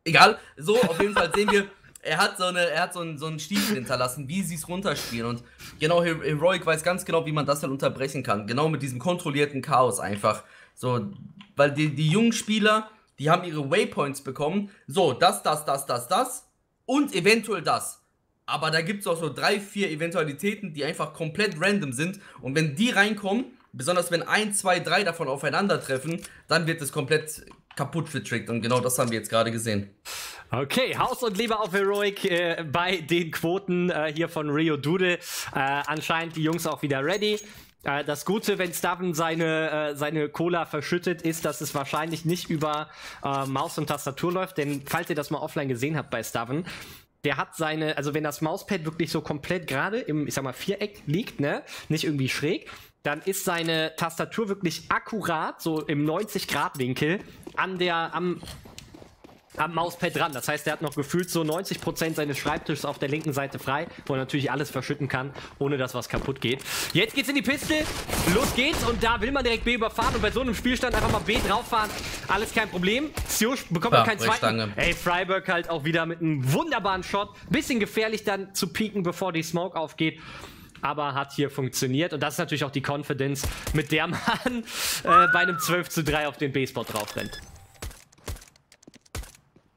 Egal, so auf jeden Fall sehen wir, er hat so, eine, er hat so, einen, so einen Stiefel hinterlassen, wie sie es runterspielen. Und genau, Heroic weiß ganz genau, wie man das dann unterbrechen kann. Genau mit diesem kontrollierten Chaos einfach. So, weil die, die jungen Spieler, die haben ihre Waypoints bekommen. So, das, das, das, das, das und eventuell das. Aber da gibt es auch so drei, vier Eventualitäten, die einfach komplett random sind. Und wenn die reinkommen, besonders wenn ein, zwei, drei davon aufeinandertreffen, dann wird es komplett kaputt für Tricked. Und genau das haben wir jetzt gerade gesehen. Okay, Haus und Liebe auf Heroic äh, bei den Quoten äh, hier von Rio Dude. Äh, anscheinend die Jungs auch wieder ready. Äh, das Gute, wenn Staven seine, äh, seine Cola verschüttet, ist, dass es wahrscheinlich nicht über äh, Maus und Tastatur läuft. Denn falls ihr das mal offline gesehen habt bei Staven, der hat seine, also wenn das Mauspad wirklich so komplett gerade im, ich sag mal, Viereck liegt, ne, nicht irgendwie schräg, dann ist seine Tastatur wirklich akkurat, so im neunzig Grad Winkel, an der, am, am Mauspad dran. Das heißt, der hat noch gefühlt so neunzig Prozent seines Schreibtisches auf der linken Seite frei, wo er natürlich alles verschütten kann, ohne dass was kaputt geht. Jetzt geht's in die Piste, los geht's und da will man direkt B überfahren und bei so einem Spielstand einfach mal B drauffahren. Alles kein Problem. Siusch bekommt ja, man keinen zweiten. Ey, Freiburg halt auch wieder mit einem wunderbaren Shot. Bisschen gefährlich dann zu pieken, bevor die Smoke aufgeht. Aber hat hier funktioniert und das ist natürlich auch die Confidence, mit der man äh, bei einem zwölf zu drei auf den B-Spot drauf rennt.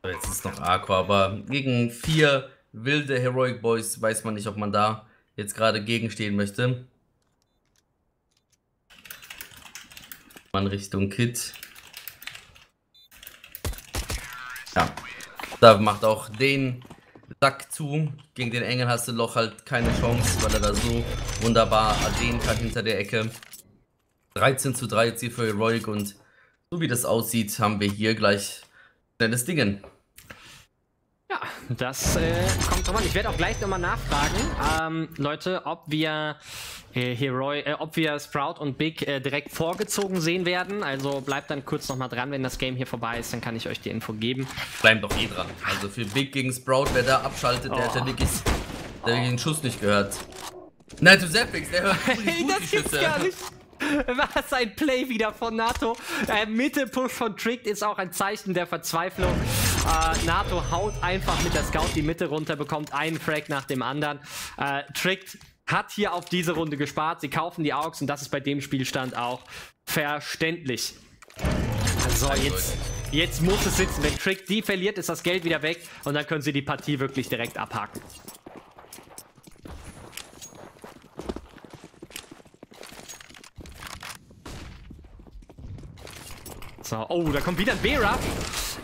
Jetzt ist noch Aqua, aber gegen vier wilde Heroic Boys weiß man nicht, ob man da jetzt gerade gegenstehen möchte. man Richtung Kit. Ja. Da macht auch den Sack zu. Gegen den Engel hast du Loch halt keine Chance, weil er da so wunderbar den kann hinter der Ecke. dreizehn zu drei jetzt hier für Heroic und so wie das aussieht, haben wir hier gleich schnelles Dingen. Ja, das äh, kommt drauf an. Ich werde auch gleich nochmal nachfragen, ähm, Leute, ob wir äh, Heroi, äh, ob wir Sprout und Big äh, direkt vorgezogen sehen werden. Also bleibt dann kurz nochmal dran, wenn das Game hier vorbei ist, dann kann ich euch die Info geben. Bleibt doch eh dran. Also für Big gegen Sprout, wer da abschaltet, oh. der hat ja wirklich der oh. den Schuss nicht gehört. Nein, du Zepix, der hört gut die das Schüsse. Gibt's gar nicht. Was ein Play wieder von NATO. Äh, Mittelpush von Tricked ist auch ein Zeichen der Verzweiflung. Äh, NATO haut einfach mit der Scout die Mitte runter, bekommt einen Frag nach dem anderen. Äh, Tricked hat hier auf diese Runde gespart. Sie kaufen die Augs und das ist bei dem Spielstand auch verständlich. Also jetzt, jetzt muss es sitzen. Wenn Tricked die verliert, ist das Geld wieder weg und dann können sie die Partie wirklich direkt abhaken. So, oh, da kommt wieder ein B-Rap.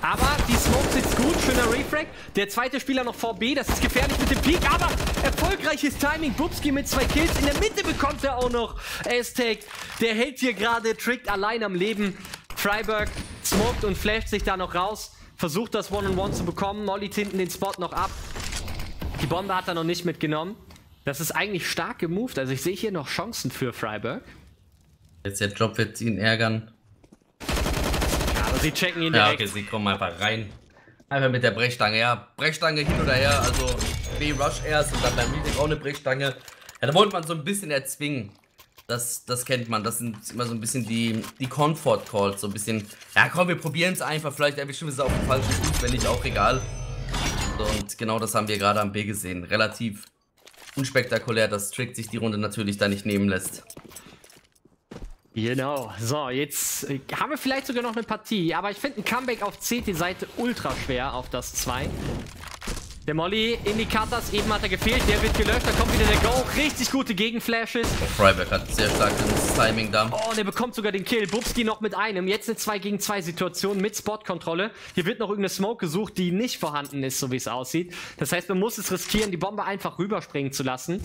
Aber die Smoke sitzt gut, schöner Refrag. Der zweite Spieler noch vor B, das ist gefährlich mit dem Peak, aber erfolgreiches Timing. Bubski mit zwei Kills, in der Mitte bekommt er auch noch Aztec. Der hält hier gerade, Tricked allein am Leben. Freiburg smoked und flasht sich da noch raus. Versucht das One-on-One zu bekommen, mollyt hinten den Spot noch ab. Die Bombe hat er noch nicht mitgenommen. Das ist eigentlich stark gemoved, also ich sehe hier noch Chancen für Freiburg. Jetzt der Drop wird ihn ärgern. Sie checken ihn direkt. Ja, okay, sie kommen einfach rein. Einfach mit der Brechstange, ja. Brechstange hin oder her, also B-Rush erst und dann beim Meeting auch eine Brechstange. Ja, da wollte man so ein bisschen erzwingen. Das, das kennt man, das sind immer so ein bisschen die, die Comfort-Calls, so ein bisschen. Ja komm, wir probieren es einfach, vielleicht erwischen wir es auf dem falschen Fuß, wenn nicht, auch egal. Und genau das haben wir gerade am B gesehen. Relativ unspektakulär, dass Tricked sich die Runde natürlich da nicht nehmen lässt. Genau, so, jetzt haben wir vielleicht sogar noch eine Partie, aber ich finde ein Comeback auf C T-Seite ultra schwer auf das zwei. Der Molly in die Katas, eben hat er gefehlt, der wird gelöscht, da kommt wieder der Go, richtig gute Gegenflashes. Freiberg hat sehr stark das Timing da. Oh, und er bekommt sogar den Kill, Bubski noch mit einem, jetzt eine zwei gegen zwei Situation mit Spot-Kontrolle. Hier wird noch irgendeine Smoke gesucht, die nicht vorhanden ist, so wie es aussieht. Das heißt, man muss es riskieren, die Bombe einfach rüberspringen zu lassen,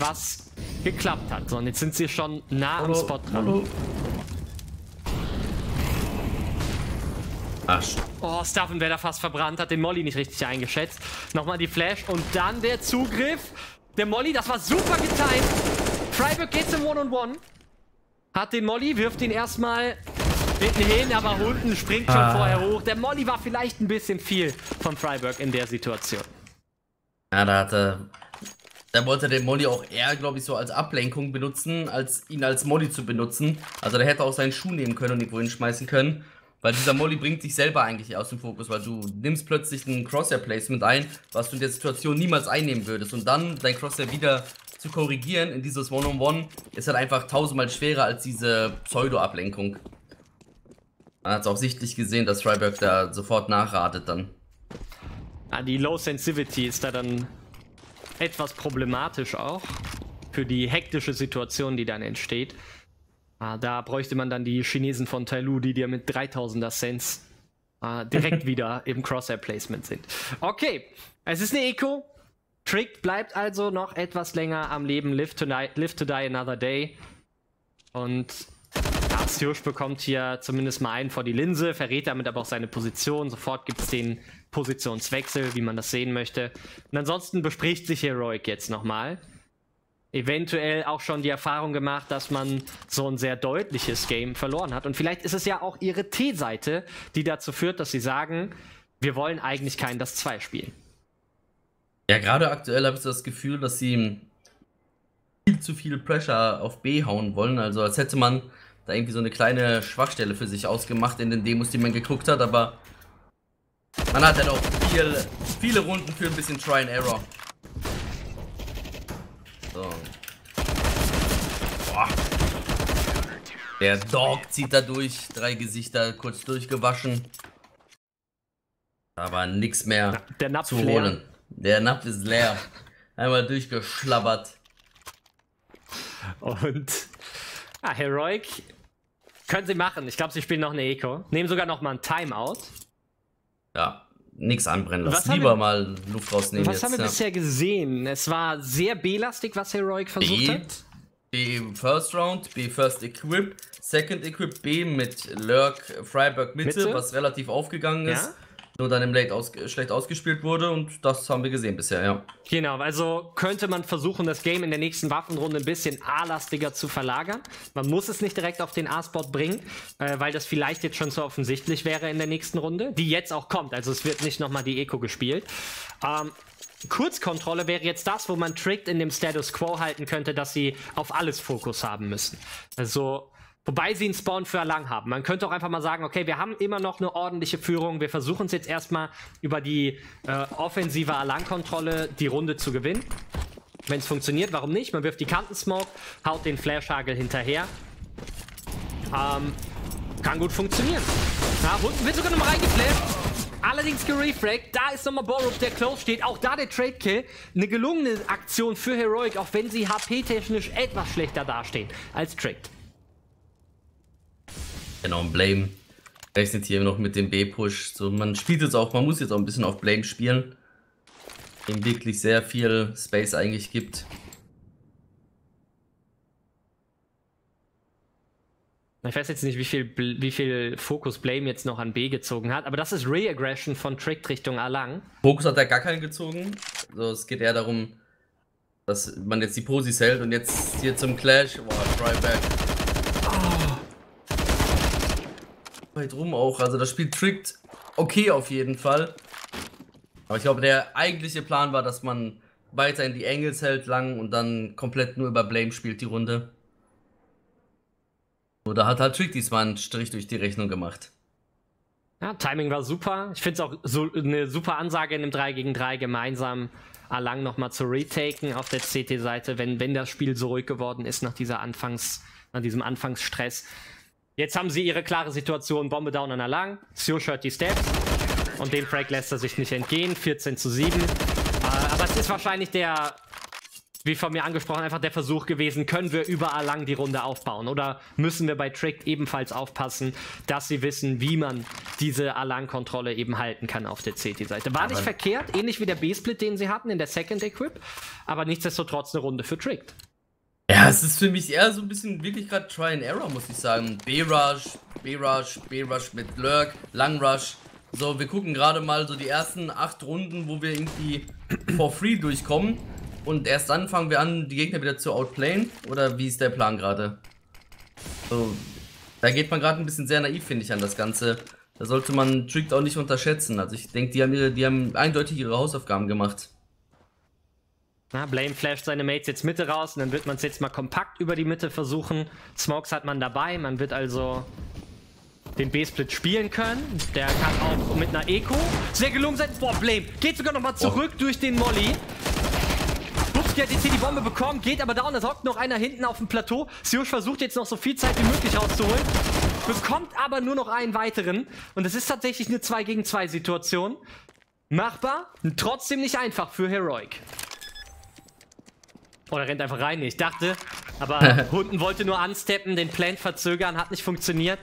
was geklappt hat. So, und jetzt sind sie schon nah am Spot dran. Hallo. Arsch. Oh, Staffen wäre da fast verbrannt, hat den Molly nicht richtig eingeschätzt. Nochmal die Flash und dann der Zugriff. Der Molly, das war super getimed. Freiburg geht's im One-on-One. Hat den Molly, wirft ihn erstmal hinten hin, aber unten springt schon ah. vorher hoch. Der Molly war vielleicht ein bisschen viel von Freiburg in der Situation. Ja, da hatte... Da wollte der Molly auch eher, glaube ich, so als Ablenkung benutzen, als ihn als Molly zu benutzen. Also der hätte auch seinen Schuh nehmen können und ihn wohin schmeißen können. Weil dieser Molly bringt dich selber eigentlich aus dem Fokus, weil du nimmst plötzlich ein Crosshair-Placement ein, was du in der Situation niemals einnehmen würdest. Und dann dein Crosshair wieder zu korrigieren in dieses One-on-One ist halt einfach tausendmal schwerer als diese Pseudo-Ablenkung. Man hat es auch sichtlich gesehen, dass Freiberg da sofort nachratet dann. Ah, die Low-Sensitivity ist da dann etwas problematisch auch für die hektische Situation, die dann entsteht. Ah, da bräuchte man dann die Chinesen von Tailu, die dir mit dreitausender Cents ah, direkt wieder im Crosshair-Placement sind. Okay, es ist eine Eco. Tricked bleibt also noch etwas länger am Leben. Live tonight, live to die another day. Und Arsjusch bekommt hier zumindest mal einen vor die Linse, verrät damit aber auch seine Position. Sofort gibt es den Positionswechsel, wie man das sehen möchte. Und ansonsten bespricht sich Heroic jetzt nochmal. Eventuell auch schon die Erfahrung gemacht, dass man so ein sehr deutliches Game verloren hat. Und vielleicht ist es ja auch ihre T-Seite, die dazu führt, dass sie sagen, wir wollen eigentlich kein das zwei spielen. Ja, gerade aktuell habe ich das Gefühl, dass sie viel zu viel Pressure auf B hauen wollen. Also als hätte man da irgendwie so eine kleine Schwachstelle für sich ausgemacht in den Demos, die man geguckt hat. Aber man hat dann auch viel, viele Runden für ein bisschen Try and Error. So. Boah. Der Dog zieht da durch. Drei Gesichter kurz durchgewaschen. Aber nichts mehr der Napf zu holen. Der Napf ist leer. Einmal durchgeschlabbert. Und ah, Heroic Können sie machen. Ich glaube, sie spielen noch eine Eco. Nehmen sogar noch mal ein Timeout. Ja, nichts anbrennen lassen. Lieber wir, mal Luft rausnehmen. Was jetzt, haben wir ja. bisher gesehen? Es war sehr B-lastig, was Heroic versucht B, hat. B First Round, B First Equip, Second Equip, B mit Lurk, Freiburg Mitte, Mitte, was relativ aufgegangen ist. Ja. Nur dann im Late aus schlecht ausgespielt wurde, und das haben wir gesehen bisher, ja. Genau, also könnte man versuchen, das Game in der nächsten Waffenrunde ein bisschen A-lastiger zu verlagern. Man muss es nicht direkt auf den A-Spot bringen, äh, weil das vielleicht jetzt schon so offensichtlich wäre in der nächsten Runde, die jetzt auch kommt. Also es wird nicht nochmal die Eco gespielt. Ähm, Kurzkontrolle wäre jetzt das, wo man Tricked in dem Status Quo halten könnte, dass sie auf alles Fokus haben müssen. Also... Wobei sie einen Spawn für Erlang haben. Man könnte auch einfach mal sagen, okay, wir haben immer noch eine ordentliche Führung. Wir versuchen es jetzt erstmal über die äh, offensive Erlang-Kontrolle die Runde zu gewinnen. Wenn es funktioniert, warum nicht? Man wirft die Kantensmoke, haut den Flashhagel hinterher. Ähm, kann gut funktionieren. Na, wird sogar nochmal reingeflasht. Allerdings gerefragt, da ist nochmal Borup, der close steht. Auch da der Trade-Kill. Eine gelungene Aktion für Heroic, auch wenn sie H P-technisch etwas schlechter dastehen als Tricked. Genau, Blame rechnet hier noch mit dem B-Push. So, man spielt jetzt auch, man muss jetzt auch ein bisschen auf Blame spielen. Dem wirklich sehr viel Space eigentlich gibt. Ich weiß jetzt nicht, wie viel, wie viel Fokus Blame jetzt noch an B gezogen hat, aber das ist Re-Aggression von Trick Richtung Erlang. Fokus hat er gar keinen gezogen. Also es geht eher darum, dass man jetzt die Posis hält, und jetzt hier zum Clash. Boah, Freiback. Oh. Weit rum auch, also das Spiel trickt okay auf jeden Fall. Aber ich glaube, der eigentliche Plan war, dass man weiter in die Angles hält lang und dann komplett nur über Blame spielt die Runde. Oder hat halt Trick diesmal einen Strich durch die Rechnung gemacht. Ja, Timing war super. Ich finde es auch so eine super Ansage in einem drei gegen drei gemeinsam Erlang nochmal zu retaken auf der C T-Seite, wenn, wenn das Spiel so ruhig geworden ist nach, dieser Anfangs, nach diesem Anfangsstress. Jetzt haben sie ihre klare Situation, Bombe down an Erlang, Siosh hört die Steps und den Frag lässt er sich nicht entgehen, vierzehn zu sieben. Äh, aber es ist wahrscheinlich der, wie von mir angesprochen, einfach der Versuch gewesen, können wir über Erlang die Runde aufbauen, oder müssen wir bei Tricked ebenfalls aufpassen, dass sie wissen, wie man diese Erlang-Kontrolle eben halten kann auf der C T-Seite. War nicht aber verkehrt, ähnlich wie der B-Split, den sie hatten in der Second Equip, aber nichtsdestotrotz eine Runde für Tricked. Ja, es ist für mich eher so ein bisschen wirklich gerade Try and Error, muss ich sagen. B-Rush, B-Rush, B-Rush mit Lurk, Lang-Rush. So, wir gucken gerade mal so die ersten acht Runden, wo wir irgendwie for free durchkommen. Und erst dann fangen wir an, die Gegner wieder zu outplayen. Oder wie ist der Plan gerade? So, da geht man gerade ein bisschen sehr naiv, finde ich, an das Ganze. Da sollte man Tricked auch nicht unterschätzen. Also ich denke, die haben ihre, die haben eindeutig ihre Hausaufgaben gemacht. Na, Blame flasht seine Mates jetzt Mitte raus, und dann wird man es jetzt mal kompakt über die Mitte versuchen. Smokes hat man dabei, man wird also den B-Split spielen können. Der kann auch mit einer Eco sehr gelungen sein. Boah, Blame geht sogar nochmal zurück oh. durch den Molly. Bubski hat jetzt hier die Bombe bekommen, geht aber down. Da hockt noch einer hinten auf dem Plateau. Siosh versucht jetzt noch so viel Zeit wie möglich rauszuholen. Bekommt aber nur noch einen weiteren. Und es ist tatsächlich eine zwei gegen zwei Situation. Machbar, trotzdem nicht einfach für Heroic. Oh, der rennt einfach rein, ich dachte. Aber Hunden wollte nur ansteppen, den Plant verzögern, hat nicht funktioniert.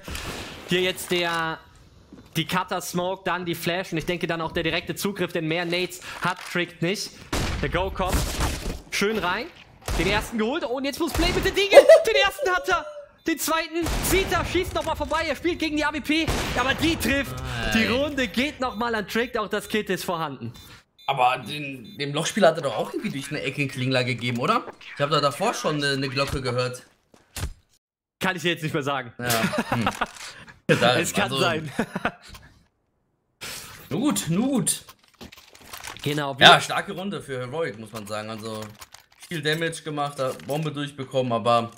Hier jetzt der, die Cutter-Smoke, dann die Flash, und ich denke dann auch der direkte Zugriff, denn mehr Nades hat Tricked nicht. Der Go kommt schön rein, den ersten geholt, oh, und jetzt muss Play mit den Deagle, den ersten hat er, den zweiten zieht er, schießt nochmal vorbei, er spielt gegen die A W P, aber die trifft. Die Runde geht nochmal an Tricked, auch das Kit ist vorhanden. Aber den, dem Lochspieler hat er doch auch irgendwie durch eine Ecke einen Klingler gegeben, oder? Ich habe da davor schon eine, eine Glocke gehört. Kann ich dir jetzt nicht mehr sagen. Ja. Hm. Es kann also sein. Nur gut, nur gut. Genau. Ja, starke Runde für Heroic, muss man sagen. Also viel Damage gemacht, Bombe durchbekommen, aber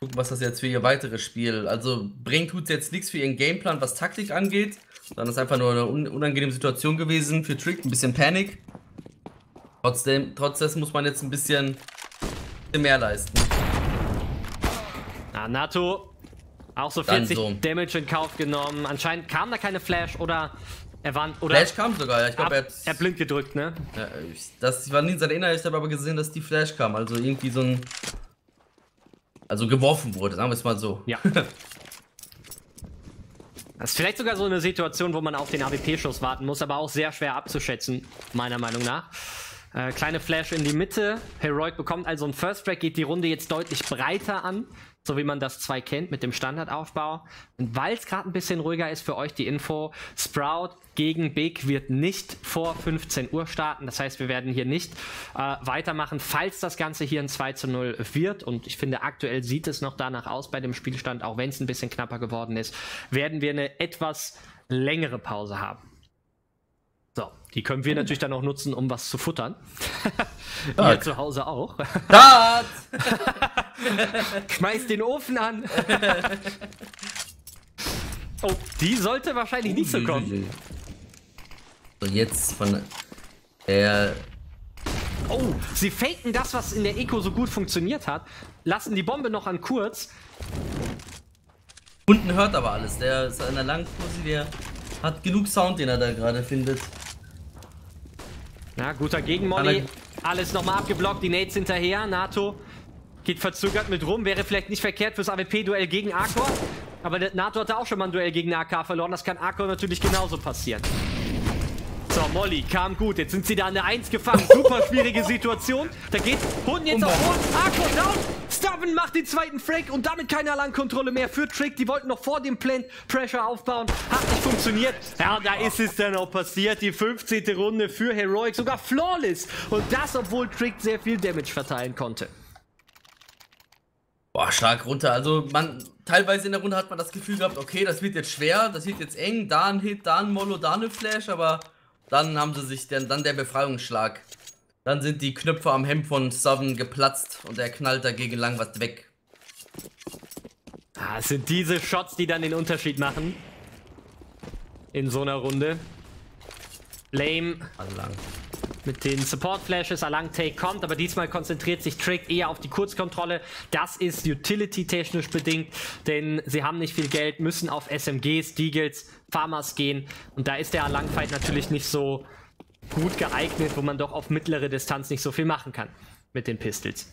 gucken, was das jetzt für ihr weiteres Spiel. Also bringt tut jetzt nichts für ihren Gameplan, was Taktik angeht. Dann ist einfach nur eine unangenehme Situation gewesen für Trick, ein bisschen Panik. Trotzdem, trotzdem muss man jetzt ein bisschen mehr leisten. Na, Nato, auch so vierzig so. Damage in Kauf genommen. Anscheinend kam da keine Flash, oder er war... Oder Flash kam sogar, ja. Ich glaube, er hat... Er blind gedrückt, ne? Ja, das war nie in seiner Erinnerung, ich habe aber gesehen, dass die Flash kam. Also irgendwie so ein... Also geworfen wurde, sagen wir es mal so. Ja. Das ist vielleicht sogar so eine Situation, wo man auf den A W P-Schuss warten muss, aber auch sehr schwer abzuschätzen, meiner Meinung nach. Äh, kleine Flash in die Mitte. Heroic bekommt also einen First Track, geht die Runde jetzt deutlich breiter an, so wie man das zwei kennt mit dem Standardaufbau. Und weil es gerade ein bisschen ruhiger ist, für euch die Info: Sprout gegen Big wird nicht vor fünfzehn Uhr starten. Das heißt, wir werden hier nicht äh, weitermachen, falls das Ganze hier ein zwei zu null wird. Und ich finde, aktuell sieht es noch danach aus bei dem Spielstand, auch wenn es ein bisschen knapper geworden ist, werden wir eine etwas längere Pause haben. So, die können wir natürlich dann auch nutzen, um was zu futtern. Hier zu Hause auch. Schmeißt den Ofen an. Oh, die sollte wahrscheinlich nicht so kommen. So, jetzt von der... Oh, sie faken das, was in der Eco so gut funktioniert hat. Lassen die Bombe noch an kurz. Unten hört aber alles. Der ist an der Langpose, der hat genug Sound, den er da gerade findet. Na, guter Gegenmolly. Alles nochmal abgeblockt, die Nades hinterher. NATO geht verzögert mit rum. Wäre vielleicht nicht verkehrt fürs A W P-Duell gegen Arcor. Aber NATO hatte auch schon mal ein Duell gegen A K verloren. Das kann Arcor natürlich genauso passieren. So, Molly kam gut. Jetzt sind sie da an der eins gefangen. Super schwierige Situation. Da geht Hunden jetzt auf Boden. Arcor down. Stubben macht den zweiten Frag und damit keine Alarmkontrolle mehr für Trick. Die wollten noch vor dem Plant Pressure aufbauen. Hat nicht funktioniert. Ja, da ist es dann auch passiert. Die fünfzehnte Runde für Heroic. Sogar flawless. Und das, obwohl Trick sehr viel Damage verteilen konnte. Boah, stark runter. Also, man... Teilweise in der Runde hat man das Gefühl gehabt, okay, das wird jetzt schwer, das wird jetzt eng, da ein Hit, da ein Molo, da eine Flash, aber dann haben sie sich, dann, dann der Befreiungsschlag. Dann sind die Knöpfe am Hemd von Seven geplatzt und er knallt dagegen lang was weg. Ah, es sind diese Shots, die dann den Unterschied machen. In so einer Runde. Lame. Anlang. Mit den Support-Flashes, Alang-Take kommt, aber diesmal konzentriert sich Trick eher auf die Kurzkontrolle. Das ist utility-technisch bedingt, denn sie haben nicht viel Geld, müssen auf S M Gs, Deagles, Farmers gehen. Und da ist der Alang-Fight natürlich nicht so gut geeignet, wo man doch auf mittlere Distanz nicht so viel machen kann mit den Pistols.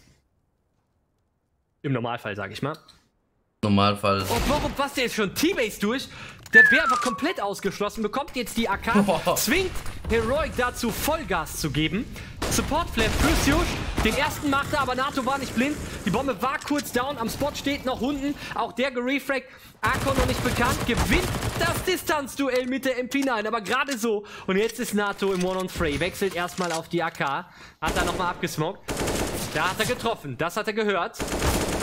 Im Normalfall, sag ich mal. Normalfall. Und warum passt der jetzt schon T-Base durch? Der Bär war komplett ausgeschlossen, bekommt jetzt die A K, oh. Zwingt Heroic dazu, Vollgas zu geben. Support Flare für Siush, den ersten macht er, aber NATO war nicht blind. Die Bombe war kurz down, am Spot steht noch Hunden, auch der gerefragt, Arcor noch nicht bekannt, gewinnt das Distanzduell mit der M P neun, aber gerade so. Und jetzt ist NATO im One-on-Three, wechselt erstmal auf die A K, hat er nochmal abgesmoked. Da hat er getroffen, das hat er gehört.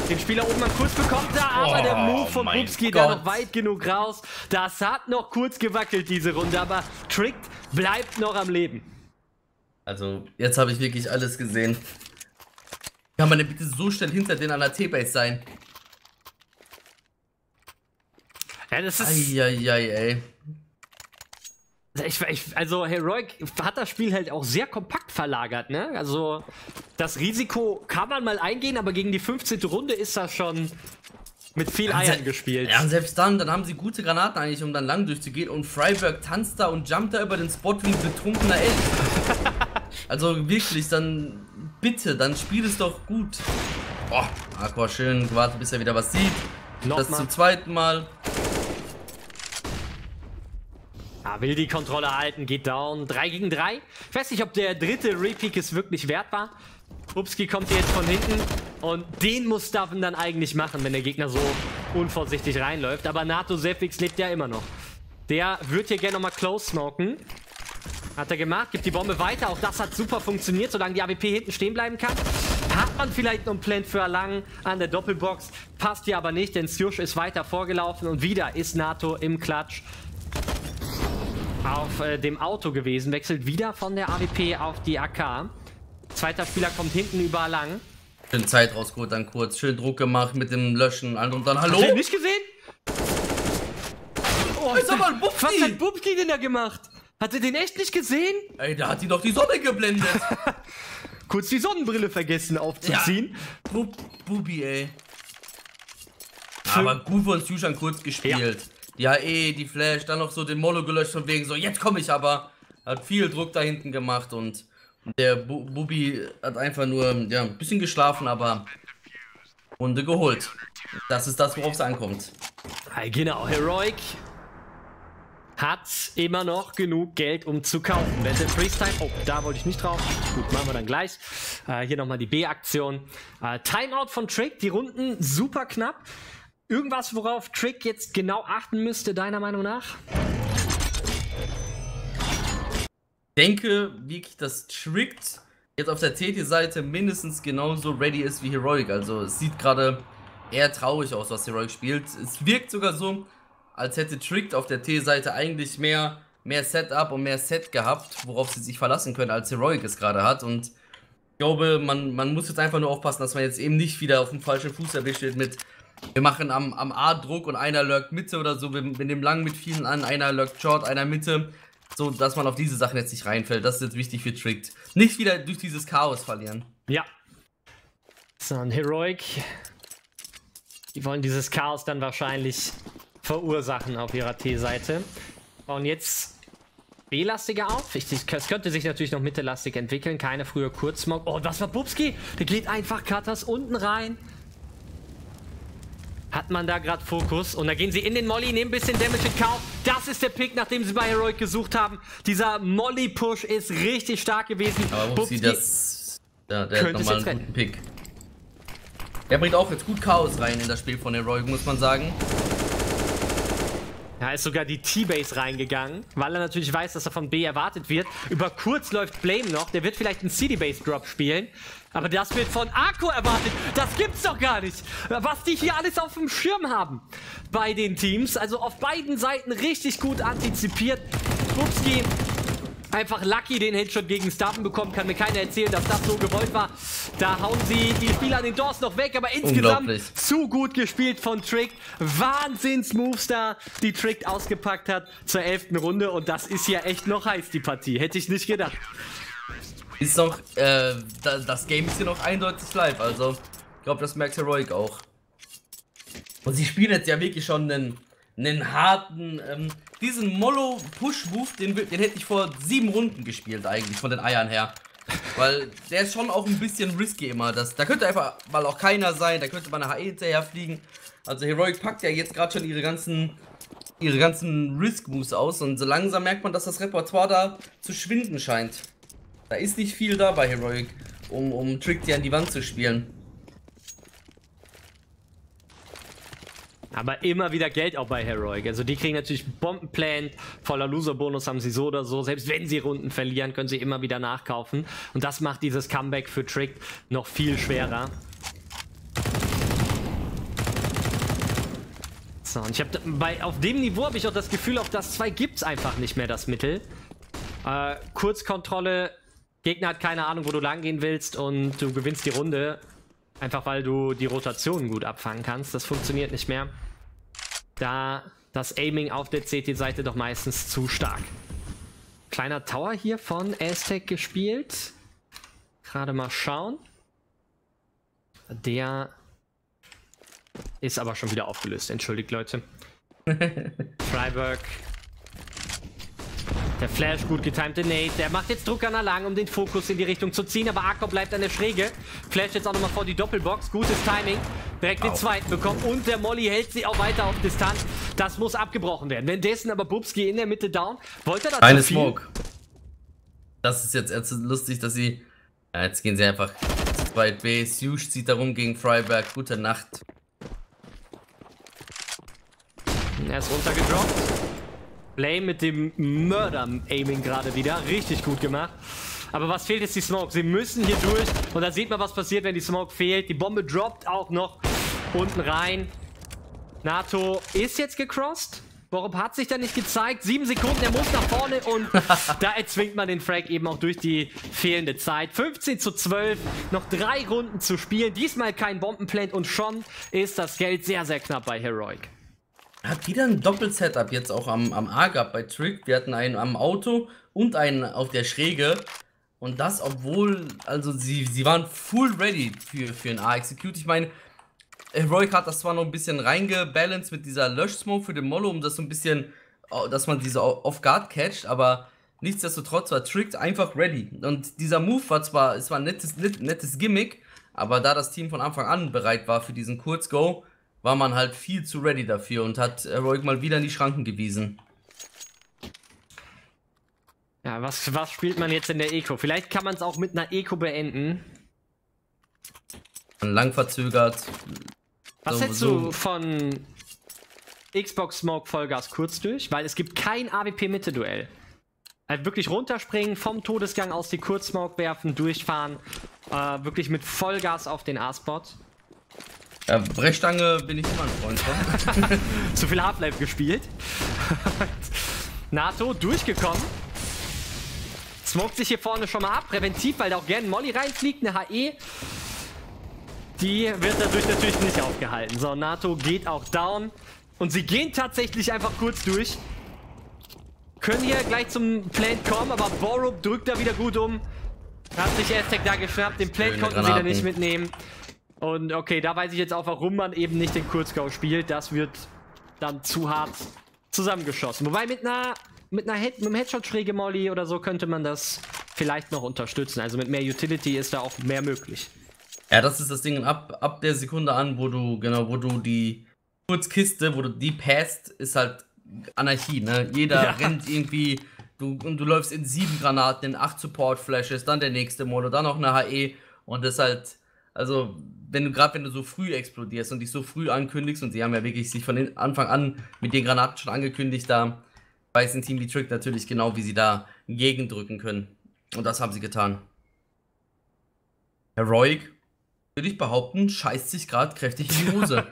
Den Spieler oben mal kurz bekommt da, aber oh, der Move von Pups geht da noch weit genug raus. Das hat noch kurz gewackelt, diese Runde, aber Trick bleibt noch am Leben. Also, jetzt habe ich wirklich alles gesehen. Kann man denn bitte so schnell hinter den an der T-Base sein? Ja, das ist... Eieiei, ey. Ich, ich, also Heroic hat das Spiel halt auch sehr kompakt verlagert, ne? Also das Risiko kann man mal eingehen, aber gegen die fünfzehnte Runde ist das schon mit viel Eiern ja, gespielt. Ja, und selbst dann, dann haben sie gute Granaten eigentlich, um dann lang durchzugehen, und Freiberg tanzt da und jumpt da über den Spot wie ein betrunkener Elf. Also wirklich, dann bitte, dann spiel es doch gut. Boah, Aqua schön gewartet, bis er wieder was sieht. Noch das mal. Zum zweiten Mal. Ah, will die Kontrolle halten, geht down. drei gegen drei. Ich weiß nicht, ob der dritte Repeak es wirklich wert war. Upski kommt hier jetzt von hinten. Und den muss Staffen dann eigentlich machen, wenn der Gegner so unvorsichtig reinläuft. Aber NATO Zepix lebt ja immer noch. Der wird hier gerne nochmal close smoken. Hat er gemacht, gibt die Bombe weiter. Auch das hat super funktioniert, solange die A W P hinten stehen bleiben kann. Hat man vielleicht noch einen Plan für Alang an der Doppelbox. Passt hier aber nicht, denn Siush ist weiter vorgelaufen. Und wieder ist NATO im Klatsch auf äh, dem Auto gewesen, wechselt wieder von der A W P auf die A K. Zweiter Spieler kommt hinten überall lang. Schön Zeit rausgeholt, dann kurz. Schön Druck gemacht mit dem Löschen und dann hallo. Hast du nicht gesehen? Oh, ist aber ein Bubski. Was hat Bubski denn da gemacht? Hat er den echt nicht gesehen? Ey, da hat die doch die Sonne geblendet. Kurz die Sonnenbrille vergessen aufzuziehen. Ja. Bub Bubi, ey. Schön. Aber gut von Sushan kurz gespielt. Ja. Ja, eh, die Flash, dann noch so den Molo gelöscht von wegen so, jetzt komme ich aber. Hat viel Druck da hinten gemacht und der Bu Bubi hat einfach nur, ja, ein bisschen geschlafen, aber Runde geholt. Das ist das, worauf es ankommt. Genau, Heroic hat immer noch genug Geld, um zu kaufen. Wenn der Freeze-Time, oh, da wollte ich nicht drauf. Gut, machen wir dann gleich. Äh, hier nochmal die B-Aktion. Äh, Timeout von Trick, die Runden super knapp. Irgendwas, worauf Trick jetzt genau achten müsste, deiner Meinung nach? Ich denke wirklich, dass Trick jetzt auf der T T-Seite mindestens genauso ready ist wie Heroic. Also es sieht gerade eher traurig aus, was Heroic spielt. Es wirkt sogar so, als hätte Trick auf der T-Seite eigentlich mehr, mehr Setup und mehr Set gehabt, worauf sie sich verlassen können, als Heroic es gerade hat. Und ich glaube, man, man muss jetzt einfach nur aufpassen, dass man jetzt eben nicht wieder auf dem falschen Fuß erwischt wird mit, wir machen am, am A-Druck und einer lurkt Mitte oder so, wir, wir nehmen lang mit vielen an, einer lurkt Short, einer Mitte. So, dass man auf diese Sachen jetzt nicht reinfällt. Das ist jetzt wichtig für Trick. Nicht wieder durch dieses Chaos verlieren. Ja. So, ein Heroic. Die wollen dieses Chaos dann wahrscheinlich verursachen auf ihrer T-Seite. Und jetzt B-lastiger auf. Es könnte sich natürlich noch mittellastig entwickeln. Keine frühe Kurzsmog. Oh, was war Bubski? Der geht einfach Katas unten rein. Hat man da gerade Fokus. Und da gehen sie in den Molly, nehmen ein bisschen Damage in Kauf. Das ist der Pick, nachdem sie bei Heroic gesucht haben. Dieser Molly-Push ist richtig stark gewesen. Aber Bubski, das... Ja, der hat nochmal einen retten. Guten Pick. Der bringt auch jetzt gut Chaos rein in das Spiel von Heroic, muss man sagen. Da ist sogar die T-Base reingegangen, weil er natürlich weiß, dass er von B erwartet wird. Über kurz läuft Blame noch, der wird vielleicht einen C D-Base-Drop spielen. Aber das wird von Akko erwartet, das gibt's doch gar nicht. Was die hier alles auf dem Schirm haben bei den Teams. Also auf beiden Seiten richtig gut antizipiert. Bubski einfach lucky den Headshot gegen Staffen bekommen, kann mir keiner erzählen, dass das so gewollt war. Da hauen sie die Spieler an den Doors noch weg, aber insgesamt zu gut gespielt von Trick. Wahnsinns-Moves da, die Trick ausgepackt hat zur elften Runde und das ist ja echt noch heiß, die Partie. Hätte ich nicht gedacht. Ist noch, äh, das Game ist hier noch eindeutig live, also ich glaube, das merkt Heroic auch. Und sie spielen jetzt ja wirklich schon einen, einen harten, ähm, diesen Molo-Push-Move, den, den hätte ich vor sieben Runden gespielt eigentlich, von den Eiern her. Weil der ist schon auch ein bisschen risky immer. Das, da könnte einfach mal auch keiner sein, da könnte mal eine H E hinterherfliegen. Also Heroic packt ja jetzt gerade schon ihre ganzen, ihre ganzen Risk-Moves aus und so langsam merkt man, dass das Repertoire da zu schwinden scheint. Da ist nicht viel da bei Heroic, um, um Trick die an die Wand zu spielen. Aber immer wieder Geld auch bei Heroic. Also die kriegen natürlich Bombenplant, voller Loser-Bonus haben sie so oder so. Selbst wenn sie Runden verlieren, können sie immer wieder nachkaufen. Und das macht dieses Comeback für Trick noch viel schwerer. So, und ich habe bei auf dem Niveau habe ich auch das Gefühl, auf das zwei gibt es einfach nicht mehr das Mittel. Äh, Kurzkontrolle, Gegner hat keine Ahnung, wo du lang gehen willst und du gewinnst die Runde. Einfach weil du die Rotationen gut abfangen kannst. Das funktioniert nicht mehr. Da das Aiming auf der C T-Seite doch meistens zu stark. Kleiner Tower hier von Aztec gespielt. Gerade mal schauen. Der ist aber schon wieder aufgelöst. Entschuldigt, Leute. Freiburg. Der Flash, gut getimte Nate, der macht jetzt Druck an der Lang, um den Fokus in die Richtung zu ziehen, aber Akko bleibt an der Schräge. Flash jetzt auch nochmal vor die Doppelbox, gutes Timing, direkt den zweiten bekommen und der Molly hält sie auch weiter auf Distanz. Das muss abgebrochen werden. Währenddessen aber Bubski in der Mitte down. Wollte er dazu viel? Smoke. Das ist jetzt erst lustig, dass sie... Ja, jetzt gehen sie einfach zu zweit B. Sush zieht darum gegen Freiberg. Gute Nacht. Er ist runtergedroppt. Blame mit dem Mörder-Aiming gerade wieder. Richtig gut gemacht. Aber was fehlt, ist die Smoke. Sie müssen hier durch. Und da sieht man, was passiert, wenn die Smoke fehlt. Die Bombe droppt auch noch unten rein. NATO ist jetzt gecrossed. Borup hat sich da nicht gezeigt. Sieben Sekunden, er muss nach vorne. Und da erzwingt man den Frag eben auch durch die fehlende Zeit. fünfzehn zu zwölf. Noch drei Runden zu spielen. Diesmal kein Bombenplant. Und schon ist das Geld sehr, sehr knapp bei Heroic. Hat wieder ein Doppel-Setup jetzt auch am, am A gehabt bei Trick. Wir hatten einen am Auto und einen auf der Schräge. Und das, obwohl, also sie, sie waren full ready für, für ein A-Execute. Ich meine, Heroic hat das zwar noch ein bisschen reingebalanced mit dieser Lösch-Smoke für den Molo, um das so ein bisschen, dass man diese Off-Guard catcht, aber nichtsdestotrotz war Trick einfach ready. Und dieser Move war zwar, es war ein nettes, nettes Gimmick, aber da das Team von Anfang an bereit war für diesen Kurz-Go, war man halt viel zu ready dafür und hat Heroic mal wieder in die Schranken gewiesen. Ja, was, was spielt man jetzt in der Eco? Vielleicht kann man es auch mit einer Eco beenden. Lang verzögert. Was so, hältst du von Xbox Smoke Vollgas kurz durch? Weil es gibt kein A W P-Mitte-Duell. Also wirklich runterspringen, vom Todesgang aus die Kurzsmoke werfen, durchfahren. Äh, wirklich mit Vollgas auf den A-Spot. Ja, Brechstange bin ich immer ein Freund von. Zu viel Half-Life gespielt. NATO durchgekommen. Smoked sich hier vorne schon mal ab, präventiv, weil da auch gerne Molly reinfliegt, eine H E. Die wird dadurch natürlich nicht aufgehalten. So, NATO geht auch down. Und sie gehen tatsächlich einfach kurz durch. Können hier gleich zum Plant kommen, aber Borup drückt da wieder gut um. Hat sich Aztec da geschnappt, den Plant konnten sie da nicht mitnehmen. Und okay, da weiß ich jetzt auch, warum man eben nicht den Kurzgau spielt. Das wird dann zu hart zusammengeschossen. Wobei mit einer, mit einer Head, mit einem Headshot schräge Molly oder so könnte man das vielleicht noch unterstützen. Also mit mehr Utility ist da auch mehr möglich. Ja, das ist das Ding. Ab, ab der Sekunde an, wo du, genau, wo du die Kurzkiste, wo du die passt, ist halt Anarchie, ne? Jeder ja. rennt irgendwie, du, und du läufst in sieben Granaten, in acht Support-Flashes, dann der nächste Molo, dann noch eine H E und das halt. Also, wenn du gerade wenn du so früh explodierst und dich so früh ankündigst, und sie haben ja wirklich sich von Anfang an mit den Granaten schon angekündigt, da weiß ein Team wie Trick natürlich genau, wie sie da gegendrücken können. Und das haben sie getan. Heroic, würde ich behaupten, scheißt sich gerade kräftig in die Hose.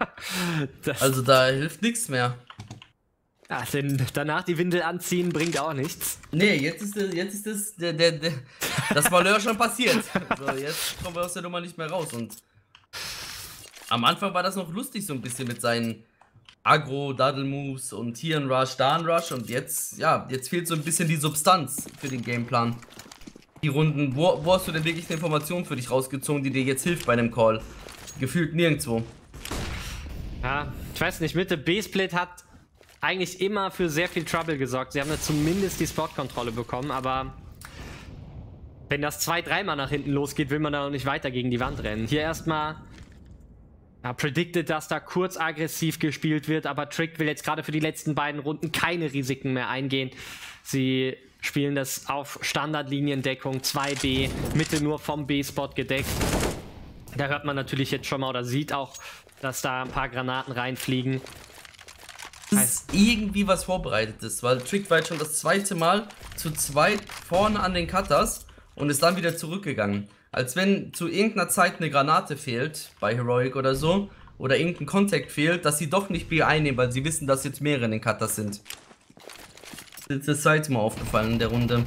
Also da hilft nichts mehr. Ach, denn danach die Windel anziehen bringt auch nichts. Nee, jetzt ist das, jetzt ist das, der, der, der, das Malheur schon passiert. So, jetzt kommen wir aus der Nummer nicht mehr raus. Und am Anfang war das noch lustig, so ein bisschen mit seinen Agro-Daddle-Moves und hier ein Rush, da ein Rush. Und jetzt, ja, jetzt fehlt so ein bisschen die Substanz für den Gameplan. Die Runden, wo, wo hast du denn wirklich eine Information für dich rausgezogen, die dir jetzt hilft bei einem Call? Gefühlt nirgendwo. Ja, ich weiß nicht, Mitte B-Split hat eigentlich immer für sehr viel Trouble gesorgt. Sie haben ja zumindest die Spot-Kontrolle bekommen, aber wenn das zwei, dreimal nach hinten losgeht, will man da noch nicht weiter gegen die Wand rennen. Hier erstmal ja, predicted, dass da kurz aggressiv gespielt wird, aber Trick will jetzt gerade für die letzten beiden Runden keine Risiken mehr eingehen. Sie spielen das auf Standardliniendeckung, zwei B, Mitte nur vom B-Spot gedeckt. Da hört man natürlich jetzt schon mal oder sieht auch, dass da ein paar Granaten reinfliegen. Das ist irgendwie was Vorbereitetes, weil Trick war jetzt schon das zweite Mal zu zweit vorne an den Cutters und ist dann wieder zurückgegangen. Als wenn zu irgendeiner Zeit eine Granate fehlt, bei Heroic oder so, oder irgendein Contact fehlt, dass sie doch nicht B einnehmen, weil sie wissen, dass jetzt mehrere in den Cutters sind. Das ist das zweite Mal aufgefallen in der Runde.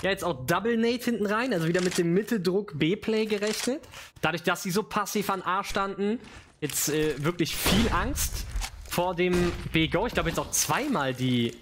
Ja, jetzt auch Double Nade hinten rein, also wieder mit dem Mitteldruck B-Play gerechnet. Dadurch, dass sie so passiv an A standen, jetzt äh, wirklich viel Angst vor dem B-Go. Ich glaube jetzt auch zweimal die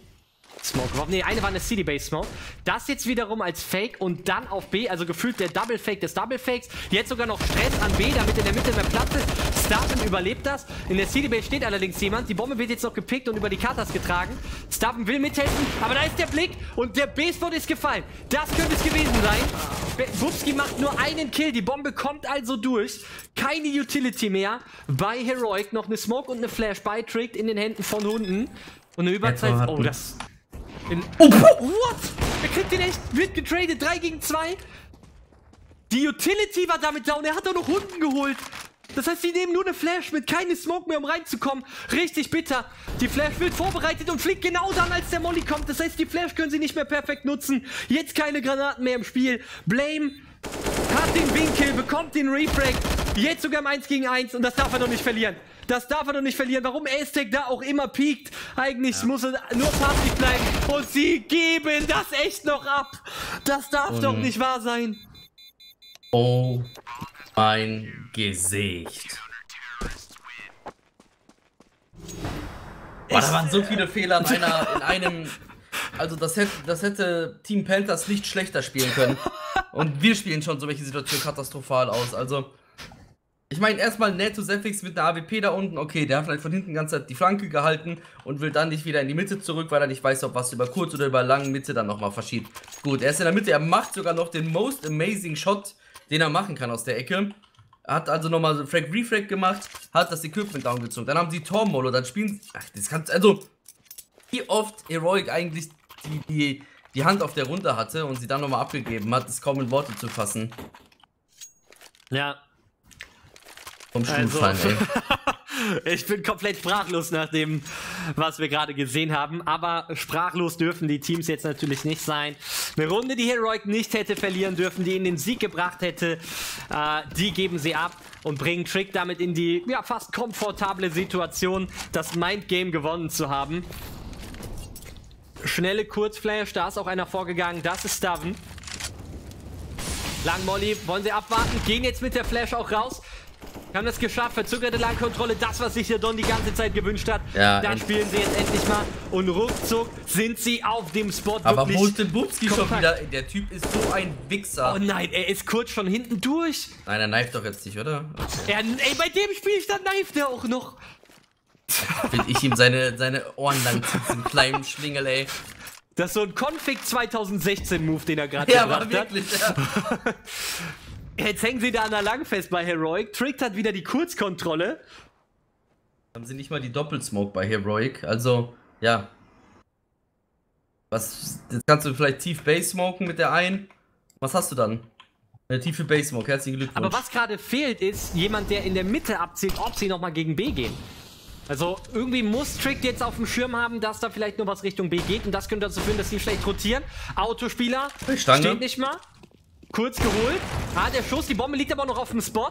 Smoke geworfen. Ne, eine war eine C D-Base-Smoke. Das jetzt wiederum als Fake und dann auf B, also gefühlt der Double-Fake des Double-Fakes. Jetzt sogar noch Stress an B, damit in der Mitte mehr Platz ist. Starven überlebt das. In der C D-Base steht allerdings jemand. Die Bombe wird jetzt noch gepickt und über die Katas getragen. Starven will mithelfen, aber da ist der Blick und der B-Spot ist gefallen. Das könnte es gewesen sein. Bubski macht nur einen Kill. Die Bombe kommt also durch. Keine Utility mehr. Bei Heroic noch eine Smoke und eine Flash bei Trick in den Händen von Hunden. Und eine Überzeit. Oh, das... In oh, oh, what? Er kriegt den echt, wird getradet, drei gegen zwei. Die Utility war damit down, er hat auch noch Hunden geholt. Das heißt, sie nehmen nur eine Flash mit, keine Smoke mehr, um reinzukommen. Richtig bitter. Die Flash wird vorbereitet und fliegt genau dann, als der Molly kommt. Das heißt, die Flash können sie nicht mehr perfekt nutzen. Jetzt keine Granaten mehr im Spiel. Blame hat den Winkel, bekommt den Refrag. Jetzt sogar im eins gegen eins und das darf er doch nicht verlieren. Das darf er doch nicht verlieren. Warum Aztec da auch immer piekt. Eigentlich ja. muss er nur passiv bleiben. Und sie geben das echt noch ab. Das darf und doch nicht wahr sein. Oh mein Gesicht. Boah, da waren so viele Fehler in, einer, in einem... Also das hätte, das hätte Team Panthers nicht schlechter spielen können. Und wir spielen schon so welche Situation katastrophal aus. Also... Ich meine, erstmal Neto Zephyx mit einer A W P da unten. Okay, der hat vielleicht von hinten ganz die Flanke gehalten und will dann nicht wieder in die Mitte zurück, weil er nicht weiß, ob was über kurz oder über lang Mitte dann nochmal verschiebt. Gut, er ist in der Mitte. Er macht sogar noch den most amazing Shot, den er machen kann aus der Ecke. Er hat also nochmal so Frag Refrag gemacht, hat das Equipment down gezogen. Dann haben sie Tormolo, dann spielen. Ach, das kannst. Also, wie oft Heroic eigentlich die, die, die Hand auf der runter hatte und sie dann nochmal abgegeben hat, ist kaum in Worte zu fassen. Ja. Vom Stuhl also. Fallen, ey. Ich bin komplett sprachlos nach dem, was wir gerade gesehen haben. Aber sprachlos dürfen die Teams jetzt natürlich nicht sein. Eine Runde, die Heroic nicht hätte verlieren dürfen, die ihnen den Sieg gebracht hätte, äh, die geben sie ab und bringen Trick damit in die ja, fast komfortable Situation, das Mindgame gewonnen zu haben. Schnelle Kurzflash, da ist auch einer vorgegangen, das ist Staven. Lang Molly, wollen sie abwarten, gehen jetzt mit der Flash auch raus. Haben das geschafft, verzögerte Langkontrolle, das, was sich der Don die ganze Zeit gewünscht hat. Ja, da spielen sie jetzt endlich mal und ruckzuck sind sie auf dem Spot. Aber wo ist denn Bubski schon wieder? Der Typ ist so ein Wichser. Oh nein, er ist kurz schon hinten durch. Nein, er knifet doch jetzt nicht, oder? Er, ey, bei dem Spielstand knifet er auch noch. Will ich ihm seine, seine Ohren lang ziehen, diesen kleinen Schlingel, ey. Das ist so ein Config zweitausendsechzehn Move, den er gerade ja, gemacht hat. Ja, wirklich, ja. Jetzt hängen sie da an der Lang fest bei Heroic. Trick hat wieder die Kurzkontrolle. Haben sie nicht mal die Doppelsmoke bei Heroic? Also, ja. Was, jetzt kannst du vielleicht tief Base smoken mit der einen. Was hast du dann? Eine tiefe Base Smoke, herzlichen Glückwunsch. Aber was gerade fehlt, ist jemand, der in der Mitte abzielt, ob sie nochmal gegen B gehen. Also, irgendwie muss Trick jetzt auf dem Schirm haben, dass da vielleicht nur was Richtung B geht. Und das könnte dazu führen, dass sie schlecht rotieren. Autospieler steht nicht mal. Kurz geholt. Ah, der Schuss, die Bombe liegt aber noch auf dem Spot.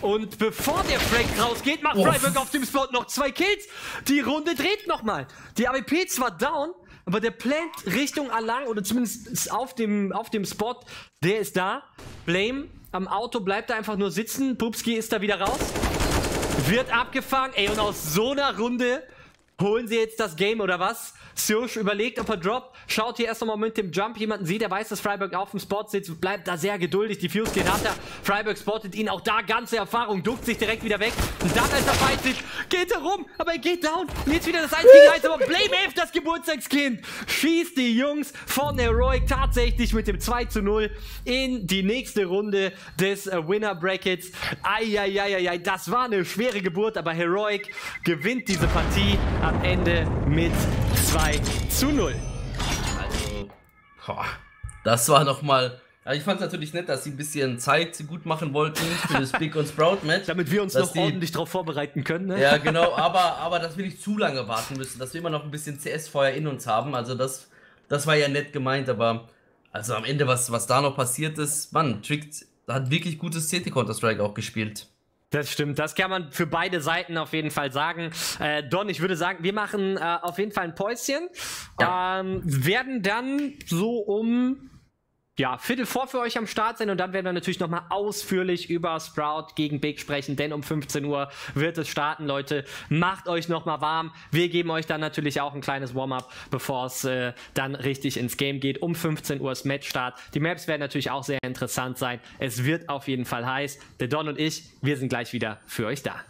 Und bevor der Frank rausgeht, macht oh. Freiburg auf dem Spot noch zwei Kills. Die Runde dreht nochmal. Die A W P zwar down, aber der Plant Richtung Alang, oder zumindest auf dem, auf dem Spot, der ist da. Blame am Auto bleibt da einfach nur sitzen. Bubski ist da wieder raus. Wird abgefangen. Ey, und aus so einer Runde holen sie jetzt das Game, oder was? Sirsch überlegt, ob er droppt, schaut hier erst nochmal mit dem Jump jemanden sieht, er weiß, dass Freiburg auf dem Spot sitzt, bleibt da sehr geduldig, die Fuse geht runter, Freiburg spottet ihn, auch da ganze Erfahrung, duckt sich direkt wieder weg und dann, als er fight sitzt, geht er rum, aber er geht down und jetzt wieder das eins gegen eins, aber Blame F, das Geburtstagskind, schießt die Jungs von Heroic tatsächlich mit dem zwei zu null in die nächste Runde des Winner Brackets. Eieieiei, das war eine schwere Geburt, aber Heroic gewinnt diese Partie am Ende mit zwei zu null. Also, boah, das war nochmal. Ich fand es natürlich nett, dass sie ein bisschen Zeit gut machen wollten für das Big und Sprout Match. Damit wir uns noch die, ordentlich drauf vorbereiten können. Ne? Ja, genau, aber, aber dass wir nicht zu lange warten müssen, dass wir immer noch ein bisschen C S-Feuer in uns haben. Also, das, das war ja nett gemeint, aber also am Ende, was, was da noch passiert ist, Mann, Trick hat wirklich gutes C T Counter-Strike auch gespielt. Das stimmt, das kann man für beide Seiten auf jeden Fall sagen. Äh, Don, ich würde sagen, wir machen äh, auf jeden Fall ein Päuschen. Ähm, werden dann so um ja, Viertel vor für euch am Start sein und dann werden wir natürlich nochmal ausführlich über Sprout gegen Big sprechen, denn um fünfzehn Uhr wird es starten, Leute. Macht euch nochmal warm. Wir geben euch dann natürlich auch ein kleines Warm-up, bevor es äh, dann richtig ins Game geht. Um fünfzehn Uhr ist Matchstart. Die Maps werden natürlich auch sehr interessant sein. Es wird auf jeden Fall heiß. Der Don und ich, wir sind gleich wieder für euch da.